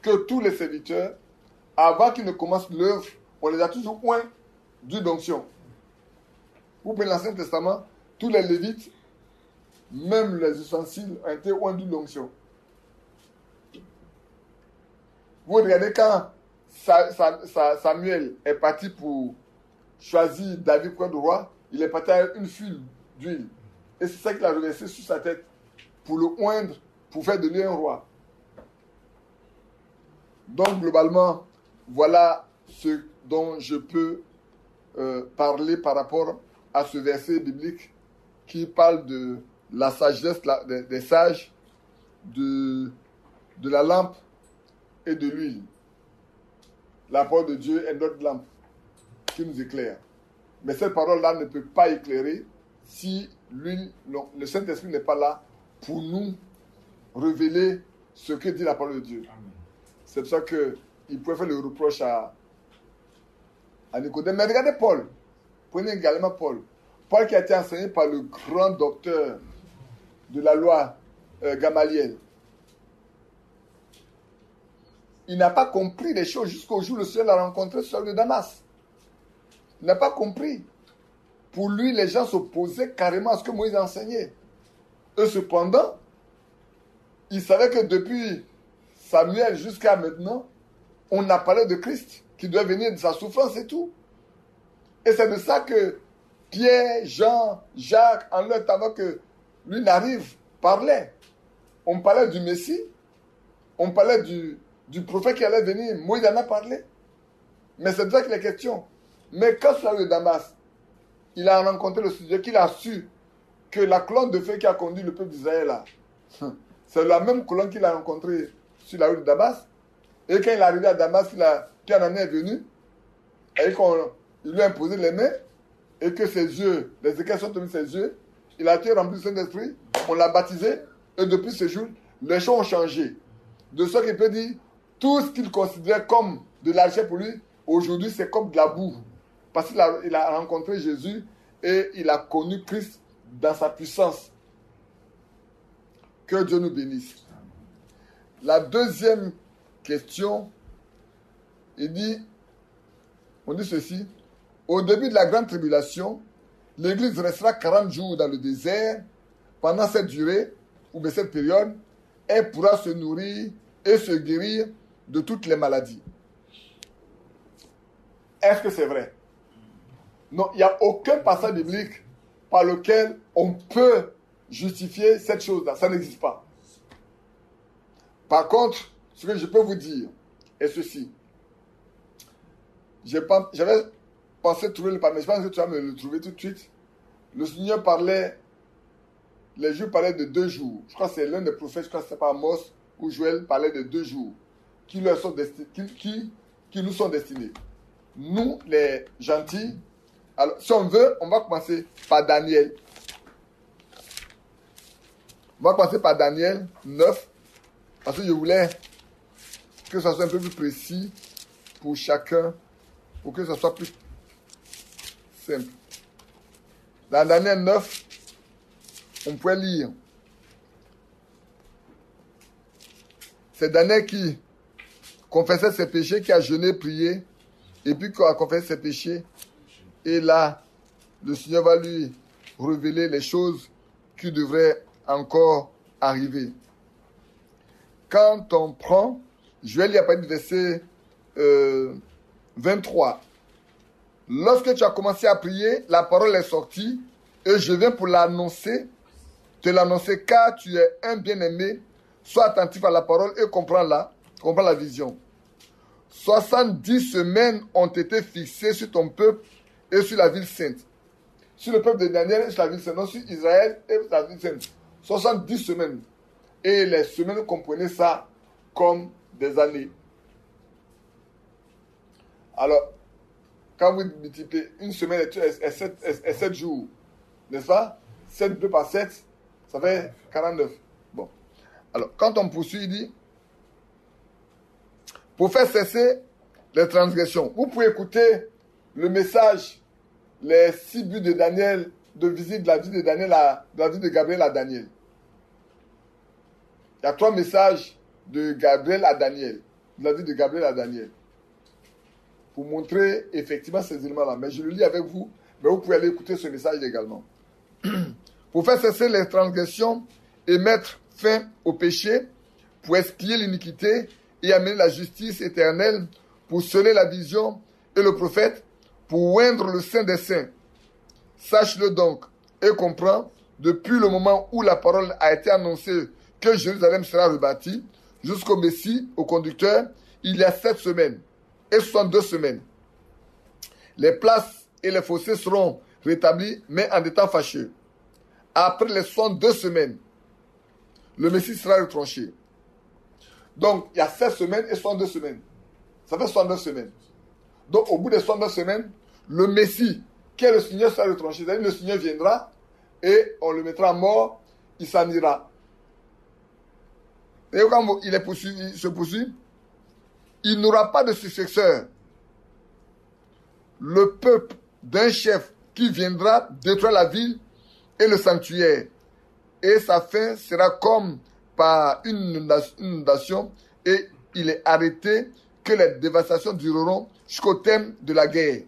que tous les serviteurs, avant qu'ils ne commencent l'œuvre, on les a toujours loin d'une onction. Vous prenez l'Ancien Testament, tous les Lévites, même les ustensiles, ont été loin d'une onction. Vous regardez quand Samuel est parti pour choisir David pour être roi, il est parti avec une file d'huile. Et c'est ça qu'il a reversé sur sa tête pour le oindre, pour faire de lui un roi. Donc, globalement, voilà ce dont je peux parler par rapport à ce verset biblique qui parle de la sagesse des sages, de la lampe et de l'huile. La parole de Dieu est notre lampe qui nous éclaire. Mais cette parole-là ne peut pas éclairer si l'huile, le Saint-Esprit n'est pas là pour nous révéler ce que dit la parole de Dieu. Amen. C'est pour ça qu'il pouvait faire le reproche à Nicodème. Mais regardez Paul. Prenez également Paul. Paul qui a été enseigné par le grand docteur de la loi, Gamaliel. Il n'a pas compris les choses jusqu'au jour où le Seigneur l'a rencontré sur le Damas. Il n'a pas compris. Pour lui, les gens s'opposaient carrément à ce que Moïse enseignait. Et cependant, il savait que depuis Samuel jusqu'à maintenant, on a parlé de Christ qui doit venir de sa souffrance et tout. Et c'est de ça que Pierre, Jean, Jacques, en leur temps avant que lui n'arrive, parlaient. On parlait du Messie, on parlait du prophète qui allait venir, Moïse en a parlé. Mais c'est de ça qu'il est question. Mais quand c'est le Damas, il a rencontré le sujet, qu'il a su que la colonne de feu qui a conduit le peuple d'Israël, c'est la même colonne qu'il a rencontrée sur la rue de Damas. Et quand il est arrivé à Damas, Pierre en est venu, et qu'il lui a imposé les mains, et que ses yeux, les écailles sont tombées de ses yeux, il a été rempli du Saint-Esprit, on l'a baptisé, et depuis ce jour, les choses ont changé. De ce qu'il peut dire, tout ce qu'il considérait comme de l'argent pour lui, aujourd'hui c'est comme de la boue. Parce qu'il a rencontré Jésus et il a connu Christ dans sa puissance. Que Dieu nous bénisse. La deuxième question, on dit ceci. Au début de la grande tribulation, l'Église restera 40 jours dans le désert. Pendant cette durée, ou bien cette période, elle pourra se nourrir et se guérir de toutes les maladies. Est-ce que c'est vrai? Non, il n'y a aucun passage biblique par lequel on peut justifier cette chose-là. Ça n'existe pas. Par contre, ce que je peux vous dire est ceci. J'avais pensé trouver le parmi, je pense que tu vas me le trouver tout de suite. Le Seigneur parlait, les Juifs parlaient de 2 jours. Je crois que c'est l'un des prophètes, je crois que c'est pas Amos ou Joël, parlait de 2 jours qui nous sont destinés. Nous, les gentils, alors, si on veut, on va commencer par Daniel. On va commencer par Daniel 9, parce que je voulais que ça soit un peu plus précis pour chacun, pour que ça soit plus simple. Dans Daniel 9, on pourrait lire. C'est Daniel qui confessait ses péchés, qui a jeûné, prié, et puis qui a confessé ses péchés. Et là, le Seigneur va lui révéler les choses qui devrait encore arriver. Quand on prend, je vais lire à partir du verset 23. Lorsque tu as commencé à prier, la parole est sortie et je viens pour l'annoncer, te l'annoncer car tu es un bien-aimé. Sois attentif à la parole et comprends la vision. 70 semaines ont été fixées sur ton peuple et sur la ville sainte. Sur le peuple de Daniel et sur la ville sainte, non, sur Israël et sur la ville sainte. 70 semaines. Et les semaines comprenaient ça comme des années. Alors, quand vous multipliez une semaine et 7 jours, n'est-ce pas? 7, 2 par 7, ça fait 49. Bon. Alors, quand on poursuit, il dit, pour faire cesser les transgressions. Vous pouvez écouter le message, les 6 buts de Daniel, de visite de la vie de Daniel à, de la vie de Gabriel à Daniel. Il y a 3 messages de Gabriel à Daniel, de la vie de Gabriel à Daniel, pour montrer effectivement ces éléments-là. Mais je le lis avec vous, mais vous pouvez aller écouter ce message également. Pour faire cesser les transgressions et mettre fin au péché, pour expier l'iniquité et amener la justice éternelle, pour sceller la vision et le prophète, pour oindre le saint des saints. Sache-le donc et comprends, depuis le moment où la parole a été annoncée que Jérusalem sera rebâtie, jusqu'au Messie, au conducteur, il y a 7 semaines et 62 semaines. Les places et les fossés seront rétablis, mais en état fâcheux. Après les 62 semaines, le Messie sera retranché. Donc, il y a 7 semaines et 62 semaines. Ça fait 62 semaines. Donc, au bout des 62 semaines, le Messie, qui est le Seigneur, sera retranché. C'est-à-dire, le Seigneur viendra et on le mettra à mort, il s'en ira. Et quand il se poursuit, il n'aura pas de successeur. Le peuple d'un chef qui viendra détruire la ville et le sanctuaire. Et sa fin sera comme par une inondation, et il est arrêté que les dévastations dureront jusqu'au terme de la guerre.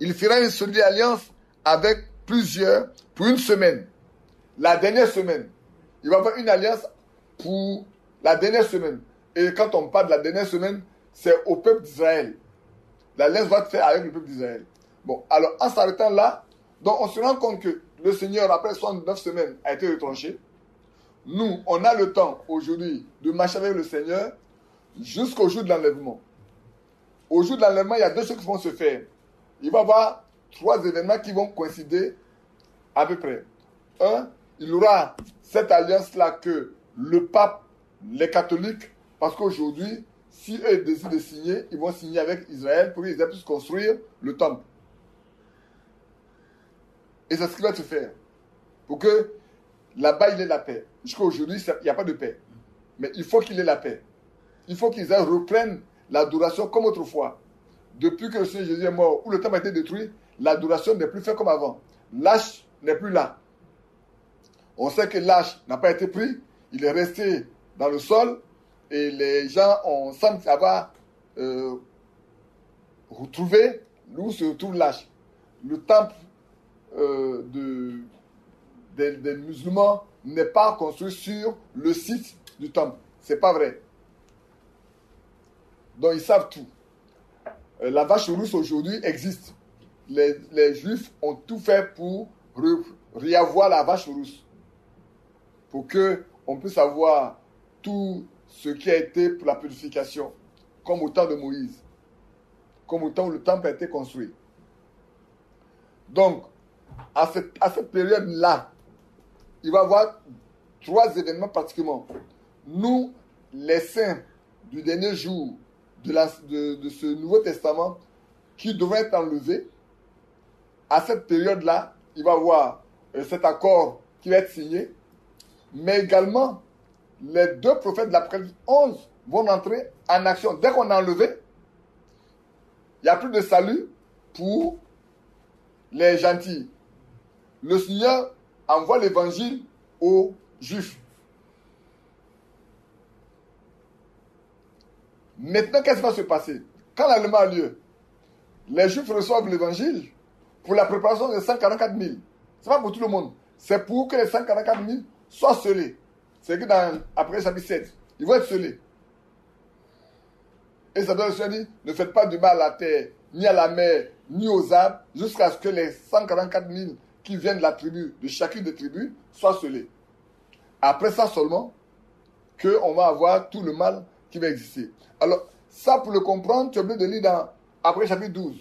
Il fera une solide alliance avec plusieurs pour une semaine. La dernière semaine, il va faire une alliance pour la dernière semaine. Et quand on parle de la dernière semaine, c'est au peuple d'Israël. L'alliance va être faite avec le peuple d'Israël. Bon, alors en s'arrêtant là, donc on se rend compte que le Seigneur, après 69 semaines, a été retranché. Nous, on a le temps aujourd'hui de marcher avec le Seigneur jusqu'au jour de l'enlèvement. Au jour de l'enlèvement, il y a 2 choses qui vont se faire. Il va y avoir 3 événements qui vont coïncider à peu près. 1, il y aura cette alliance-là que le pape, les catholiques, parce qu'aujourd'hui, si eux décident de signer, ils vont signer avec Israël pour qu'ils puissent construire le temple. Et c'est ce qu'il va se faire. Pour que là-bas, il ait la paix. Jusqu'à aujourd'hui, il n'y a pas de paix. Mais il faut qu'il ait la paix. Il faut qu'ils reprennent l'adoration comme autrefois. Depuis que le Seigneur Jésus est mort, où le temple a été détruit, l'adoration n'est plus faite comme avant. L'âche n'est plus là. On sait que l'âche n'a pas été pris. Il est resté dans le sol. Et les gens ont semblé avoir retrouvé où se trouve l'âche. Le temple des musulmans n'est pas construit sur le site du temple. C'est pas vrai. Donc ils savent tout. La vache rousse aujourd'hui existe. Les juifs ont tout fait pour réavoir la vache rousse. Pour qu'on puisse avoir tout ce qui a été pour la purification, comme au temps de Moïse, comme au temps où le temple a été construit. Donc, à cette période-là, il va y avoir 3 événements pratiquement. Nous, les saints du dernier jour de ce Nouveau Testament, qui devraient être enlevés, à cette période-là, il va y avoir cet accord qui va être signé, mais également, les 2 prophètes de l'Apocalypse 11 vont entrer en action. Dès qu'on a enlevé, il n'y a plus de salut pour les gentils. Le Seigneur envoie l'évangile aux Juifs. Maintenant, qu'est-ce qui va se passer? Quand l'enlèvement a lieu, les Juifs reçoivent l'évangile pour la préparation des 144 000. Ce n'est pas pour tout le monde. C'est pour que les 144 000 soient scellés. C'est que dans après chapitre 7, ils vont être scellés. Et Satan dit, ne faites pas du mal à la terre, ni à la mer, ni aux arbres, jusqu'à ce que les 144 000 qui viennent de la tribu, de chacune des tribus, soient scellés. Après ça seulement, qu'on va avoir tout le mal qui va exister. Alors, ça pour le comprendre, tu es obligé de lire dans après chapitre 12.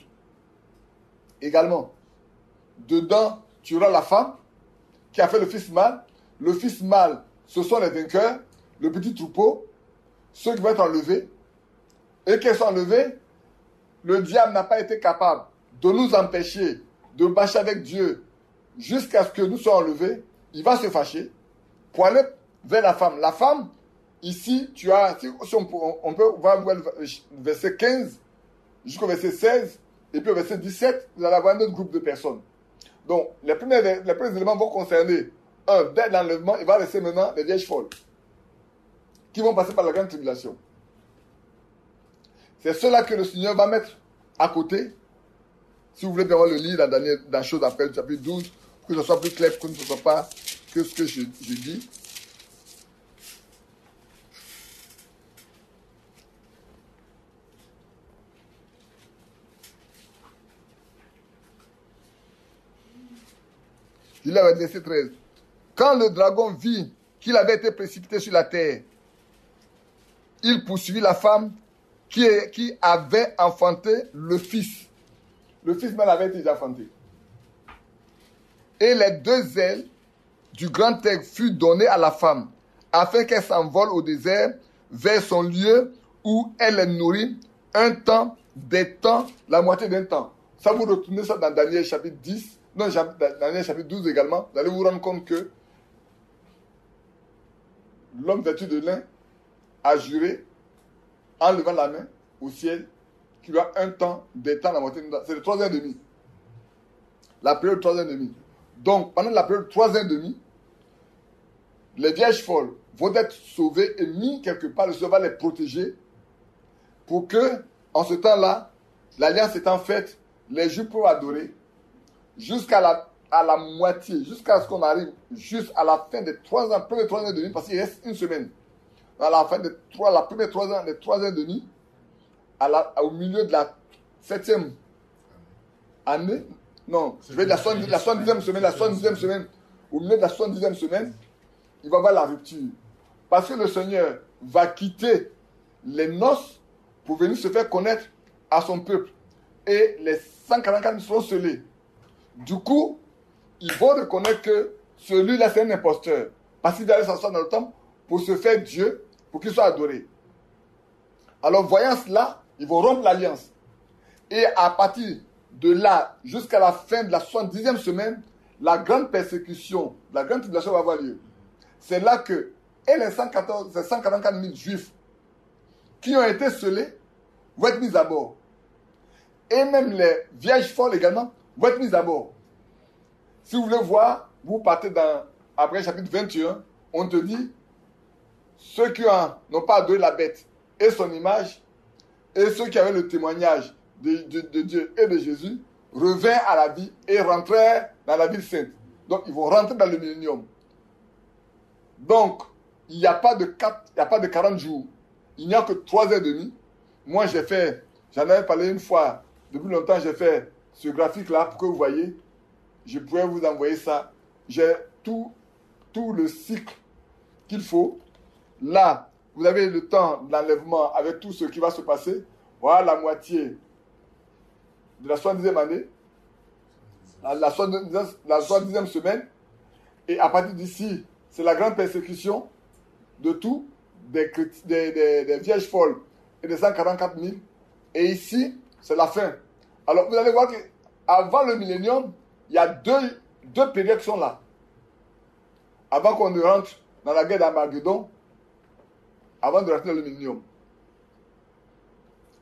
Également, dedans, tu auras la femme qui a fait le fils mâle. Le fils mâle, ce sont les vainqueurs, le petit troupeau, ceux qui vont être enlevés. Et qu'elles sont enlevées, le diable n'a pas été capable de nous empêcher de marcher avec Dieu jusqu'à ce que nous soyons enlevés. Il va se fâcher pour aller vers la femme. La femme, ici, tu as, si on peut voir le verset 15 jusqu'au verset 16 et puis au verset 17, vous allez avoir un autre groupe de personnes. Donc, les premiers éléments vont concerner un, dès l'enlèvement, il va rester maintenant les vierges folles qui vont passer par la grande tribulation. C'est cela que le Seigneur va mettre à côté. Si vous voulez bien voir le livre, la chose après le chapitre 12, que ce soit plus clair, que ce ne soit pas que ce que je dis. Il avait verset 13. Quand le dragon vit qu'il avait été précipité sur la terre, il poursuivit la femme qui avait enfanté le fils. Le fils même avait déjà enfanté. Et les deux ailes du grand aigle furent données à la femme, afin qu'elle s'envole au désert, vers son lieu où elle est nourrie, un temps, des temps, la moitié d'un temps. Ça, vous retrouvez ça dans Daniel chapitre 10, non, Daniel chapitre 12 également. Vous allez vous rendre compte que l'homme vêtu de lin a juré en levant la main au ciel, qu'il y a un temps, des temps, la moitié d'un temps. C'est le 3 ans et demi. La période de 3 ans et demi. Donc, pendant la période de 3 ans et demi, les vierges folles vont être sauvées et mises quelque part. Le Seigneur va les protéger pour que, en ce temps-là, l'alliance étant faite, les Juifs peuvent adorer jusqu'à la moitié, jusqu'à ce qu'on arrive juste à la fin des 3 ans, premiers 3 ans et demi, parce qu'il reste une semaine. À la fin des trois ans et demi, au milieu de la 7e année, non, je vais de la 70e semaine, au milieu de la 70e semaine, il va y avoir la rupture. Parce que le Seigneur va quitter les noces pour venir se faire connaître à son peuple. Et les 144 seront scellés. Du coup, ils vont reconnaître que celui-là, c'est un imposteur. Parce qu'il allait s'asseoir dans le temple pour se faire Dieu, pour qu'il soit adoré. Alors, voyant cela, ils vont rompre l'alliance. Et à partir de là, jusqu'à la fin de la 70e semaine, la grande persécution, la grande tribulation va avoir lieu. C'est là que, et les 144 000 juifs qui ont été scellés vont être mis à mort. Et même les vierges folles également vont être mis à mort. Si vous voulez voir, vous partez dans, après chapitre 21, on te dit, ceux qui n'ont pas adoré la bête et son image, et ceux qui avaient le témoignage de Dieu et de Jésus, revinrent à la vie et rentrèrent dans la ville sainte. Donc, ils vont rentrer dans le millénium. Donc, il n'y a pas de 40 jours. Il n'y a que 3 ans et demi. Moi, j'en avais parlé une fois, depuis longtemps, j'ai fait ce graphique-là pour que vous voyez. Je pourrais vous envoyer ça. J'ai tout le cycle qu'il faut. Là, vous avez le temps de l'enlèvement avec tout ce qui va se passer. Voilà la moitié de la 70e année, la 70e semaine. Et à partir d'ici, c'est la grande persécution de tout, des vierges folles et des 144 000. Et ici, c'est la fin. Alors, vous allez voir qu'avant le millénium, il y a deux périodes qui sont là. Avant qu'on ne rentre dans la guerre d'Armageddon, avant de rentrer dans le millénium.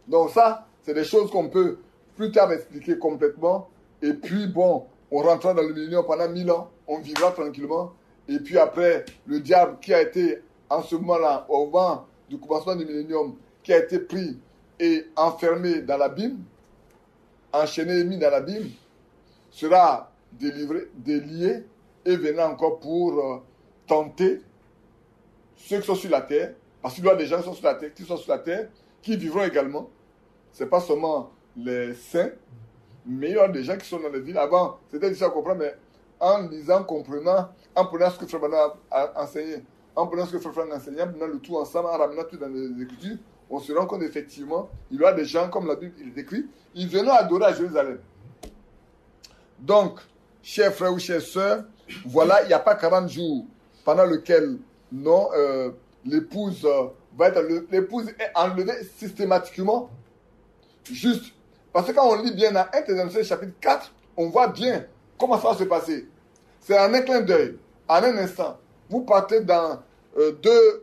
Donc ça, c'est des choses qu'on peut plus tard expliquer complètement. Et puis bon, on rentrera dans le millénium pendant 1000 ans, on vivra tranquillement. Et puis après, le diable qui a été en ce moment-là, au moment du commencement du millénium, qui a été pris et enfermé dans l'abîme, enchaîné et mis dans l'abîme, sera délié et venait encore pour tenter ceux qui sont sur la terre, parce qu'il y a des gens qui sont sur la terre, qui vivront également. Ce n'est pas seulement les saints, mais il y a des gens qui sont dans les villes. Avant, c'était difficile à comprendre, mais en lisant, comprenant, en prenant ce que Frère Bernard a enseigné, en prenant ce que Frère Franck a enseigné, en prenant le tout ensemble, en ramenant tout dans les Écritures, on se rend compte effectivement, il y a des gens, comme la Bible il décrit, ils venaient adorer à Jérusalem. Donc, chers frères ou chères sœurs, voilà, il n'y a pas 40 jours pendant lesquels l'épouse va être enlevée systématiquement. Juste. Parce que quand on lit bien dans 1 Thessaloniciens chapitre 4, on voit bien comment ça va se passer. C'est en un clin d'œil, en un instant. Vous partez dans 2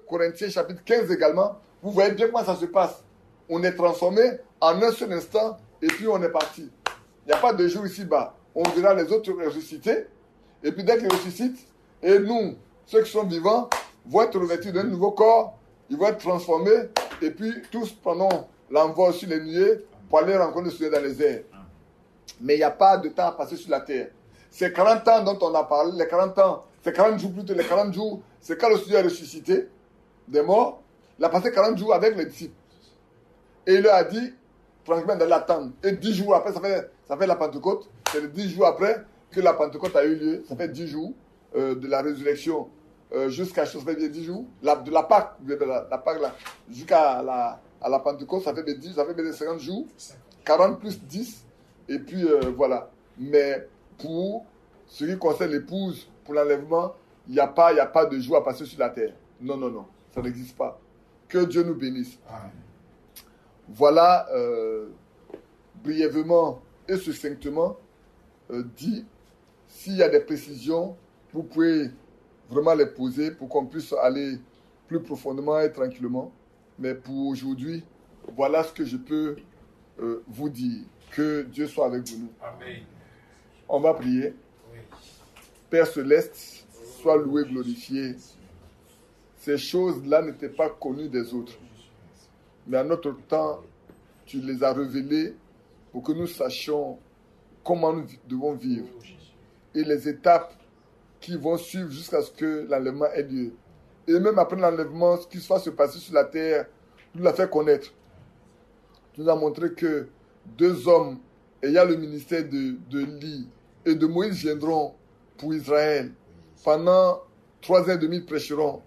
Corinthiens chapitre 15 également, vous voyez bien comment ça se passe. On est transformé en un seul instant et puis on est parti. Il n'y a pas de jour ici-bas. On verra les autres ressuscités. Et puis dès qu'ils ressuscitent, et nous, ceux qui sont vivants, vont être revêtus d'un nouveau corps. Ils vont être transformés. Et puis tous prenons l'envol sur les nuées pour aller rencontrer le Seigneur dans les airs. Mais il n'y a pas de temps à passer sur la terre. Ces 40 ans dont on a parlé, les 40 ans, ces 40 jours plutôt, les 40 jours, c'est quand le Seigneur est ressuscité des morts. Il a passé 40 jours avec les disciples. Et il leur a dit, tranquillement, de l'attendre. Et 10 jours après, ça fait la Pentecôte. C'est les 10 jours après que la Pentecôte a eu lieu. Ça fait 10 jours de la résurrection jusqu'à ça fait bien 10 jours. De la Pâque jusqu'à la Pentecôte, ça fait bien 10, ça fait bien 50 jours. 40 plus 10. Et puis voilà. Mais pour ce qui concerne l'épouse, pour l'enlèvement, il n'y a pas de jour à passer sur la terre. Non. Ça n'existe pas. Que Dieu nous bénisse. Amen. Voilà brièvement et succinctement dit. S'il y a des précisions, vous pouvez vraiment les poser pour qu'on puisse aller plus profondément et tranquillement. Mais pour aujourd'hui, voilà ce que je peux vous dire. Que Dieu soit avec vous. Amen. On va prier. Oui. Père Céleste, sois loué, glorifié. Ces choses-là n'étaient pas connues des autres. Mais à notre temps, tu les as révélées pour que nous sachions comment nous devons vivre et les étapes qui vont suivre jusqu'à ce que l'enlèvement ait lieu. Et même après l'enlèvement, ce qui va se passer sur la terre, nous l'a fait connaître. Tu nous as montré que deux hommes ayant le ministère de Lee et de Moïse viendront pour Israël. Pendant 3 ans et demi, prêcheront.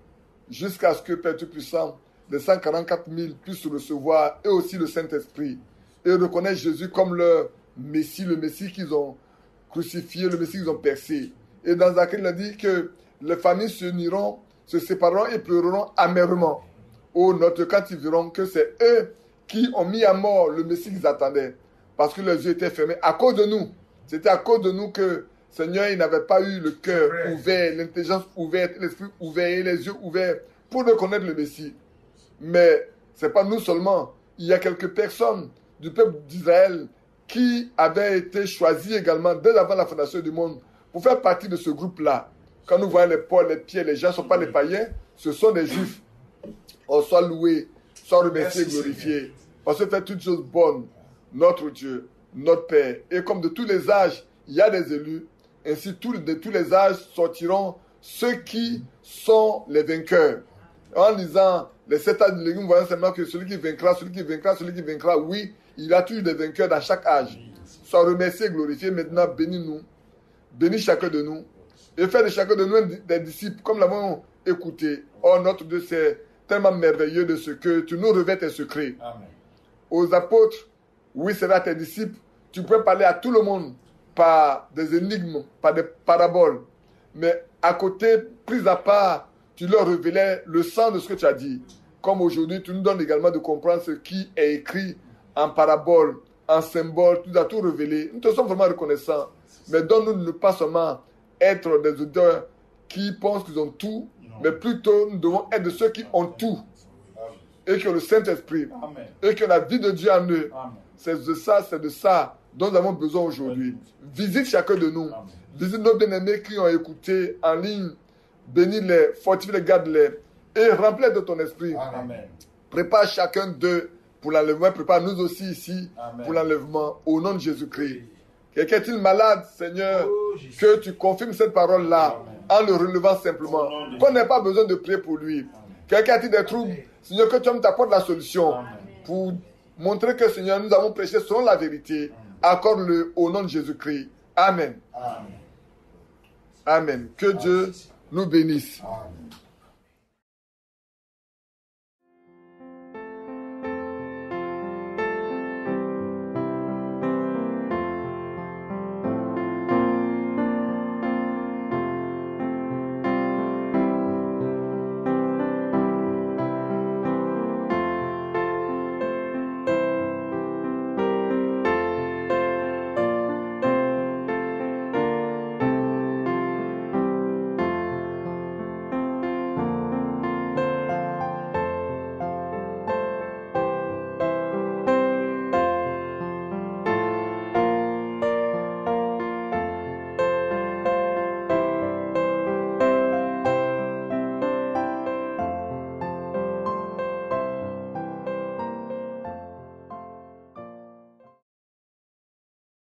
Jusqu'à ce que Père Tout-Puissant, les 144 000 puissent recevoir et aussi le Saint-Esprit et reconnaître Jésus comme leur Messie, le Messie qu'ils ont crucifié, le Messie qu'ils ont percé. Et dans Zacharie, il a dit que les familles s'uniront, se sépareront et pleureront amèrement. Ô notre, quand ils verront que c'est eux qui ont mis à mort le Messie qu'ils attendaient, parce que leurs yeux étaient fermés à cause de nous. C'était à cause de nous que Seigneur, il n'avait pas eu le cœur ouvert, l'intelligence ouverte, l'esprit ouvert et les yeux ouverts pour reconnaître le Messie. Mais ce n'est pas nous seulement. Il y a quelques personnes du peuple d'Israël qui avaient été choisies également dès avant la fondation du monde pour faire partie de ce groupe-là. Quand nous voyons les Paul, les Pierre, les gens ne sont pas les païens, ce sont des Juifs. On soit loué, soit remercié, glorifié. On se fait toutes choses bonnes. Notre Dieu, notre Père. Et comme de tous les âges, il y a des élus. Ainsi, de tous les âges sortiront ceux qui sont les vainqueurs. En lisant les 7 âges de l'Église, nous voyons seulement que celui qui vaincra, oui, il a toujours des vainqueurs dans chaque âge. Sois remercié, glorifié, maintenant, bénis-nous. Bénis chacun de nous. Et fais de chacun de nous des disciples, comme l'avons écouté. Oh, notre Dieu, c'est tellement merveilleux de ce que tu nous revêtes tes secrets. Amen. Aux apôtres, oui, c'est là tes disciples. Tu peux parler à tout le monde par des énigmes, par des paraboles. Mais à côté, pris à part, tu leur révélais le sens de ce que tu as dit. Comme aujourd'hui, tu nous donnes également de comprendre ce qui est écrit en paraboles, en symboles. Tu nous as tout révélé. Nous te sommes vraiment reconnaissants. Mais donne-nous de ne pas seulement être des auditeurs qui pensent qu'ils ont tout, mais plutôt nous devons être de ceux qui ont tout. Et qui ont le Saint-Esprit. Et qui ont la vie de Dieu en eux. C'est de ça dont nous avons besoin aujourd'hui. Visite chacun de nous. Amen. Visite nos bien-aimés qui ont écouté en ligne. Bénis-les, fortifie-les, garde-les et remplis-les de ton esprit. Amen. Prépare chacun d'eux pour l'enlèvement. Prépare nous aussi ici Amen. Pour l'enlèvement. Au nom de Jésus-Christ. Quelqu'un est-il malade, Seigneur, que tu confirmes cette parole-là en le relevant simplement. Qu'on n'ait pas besoin de prier pour lui. Quelqu'un a-t-il des troubles, Seigneur, que tu t'apportes la solution pour montrer que, Seigneur, nous avons prêché selon la vérité. Accorde-le au nom de Jésus-Christ. Amen. Amen. Amen. Que Dieu nous bénisse. Amen.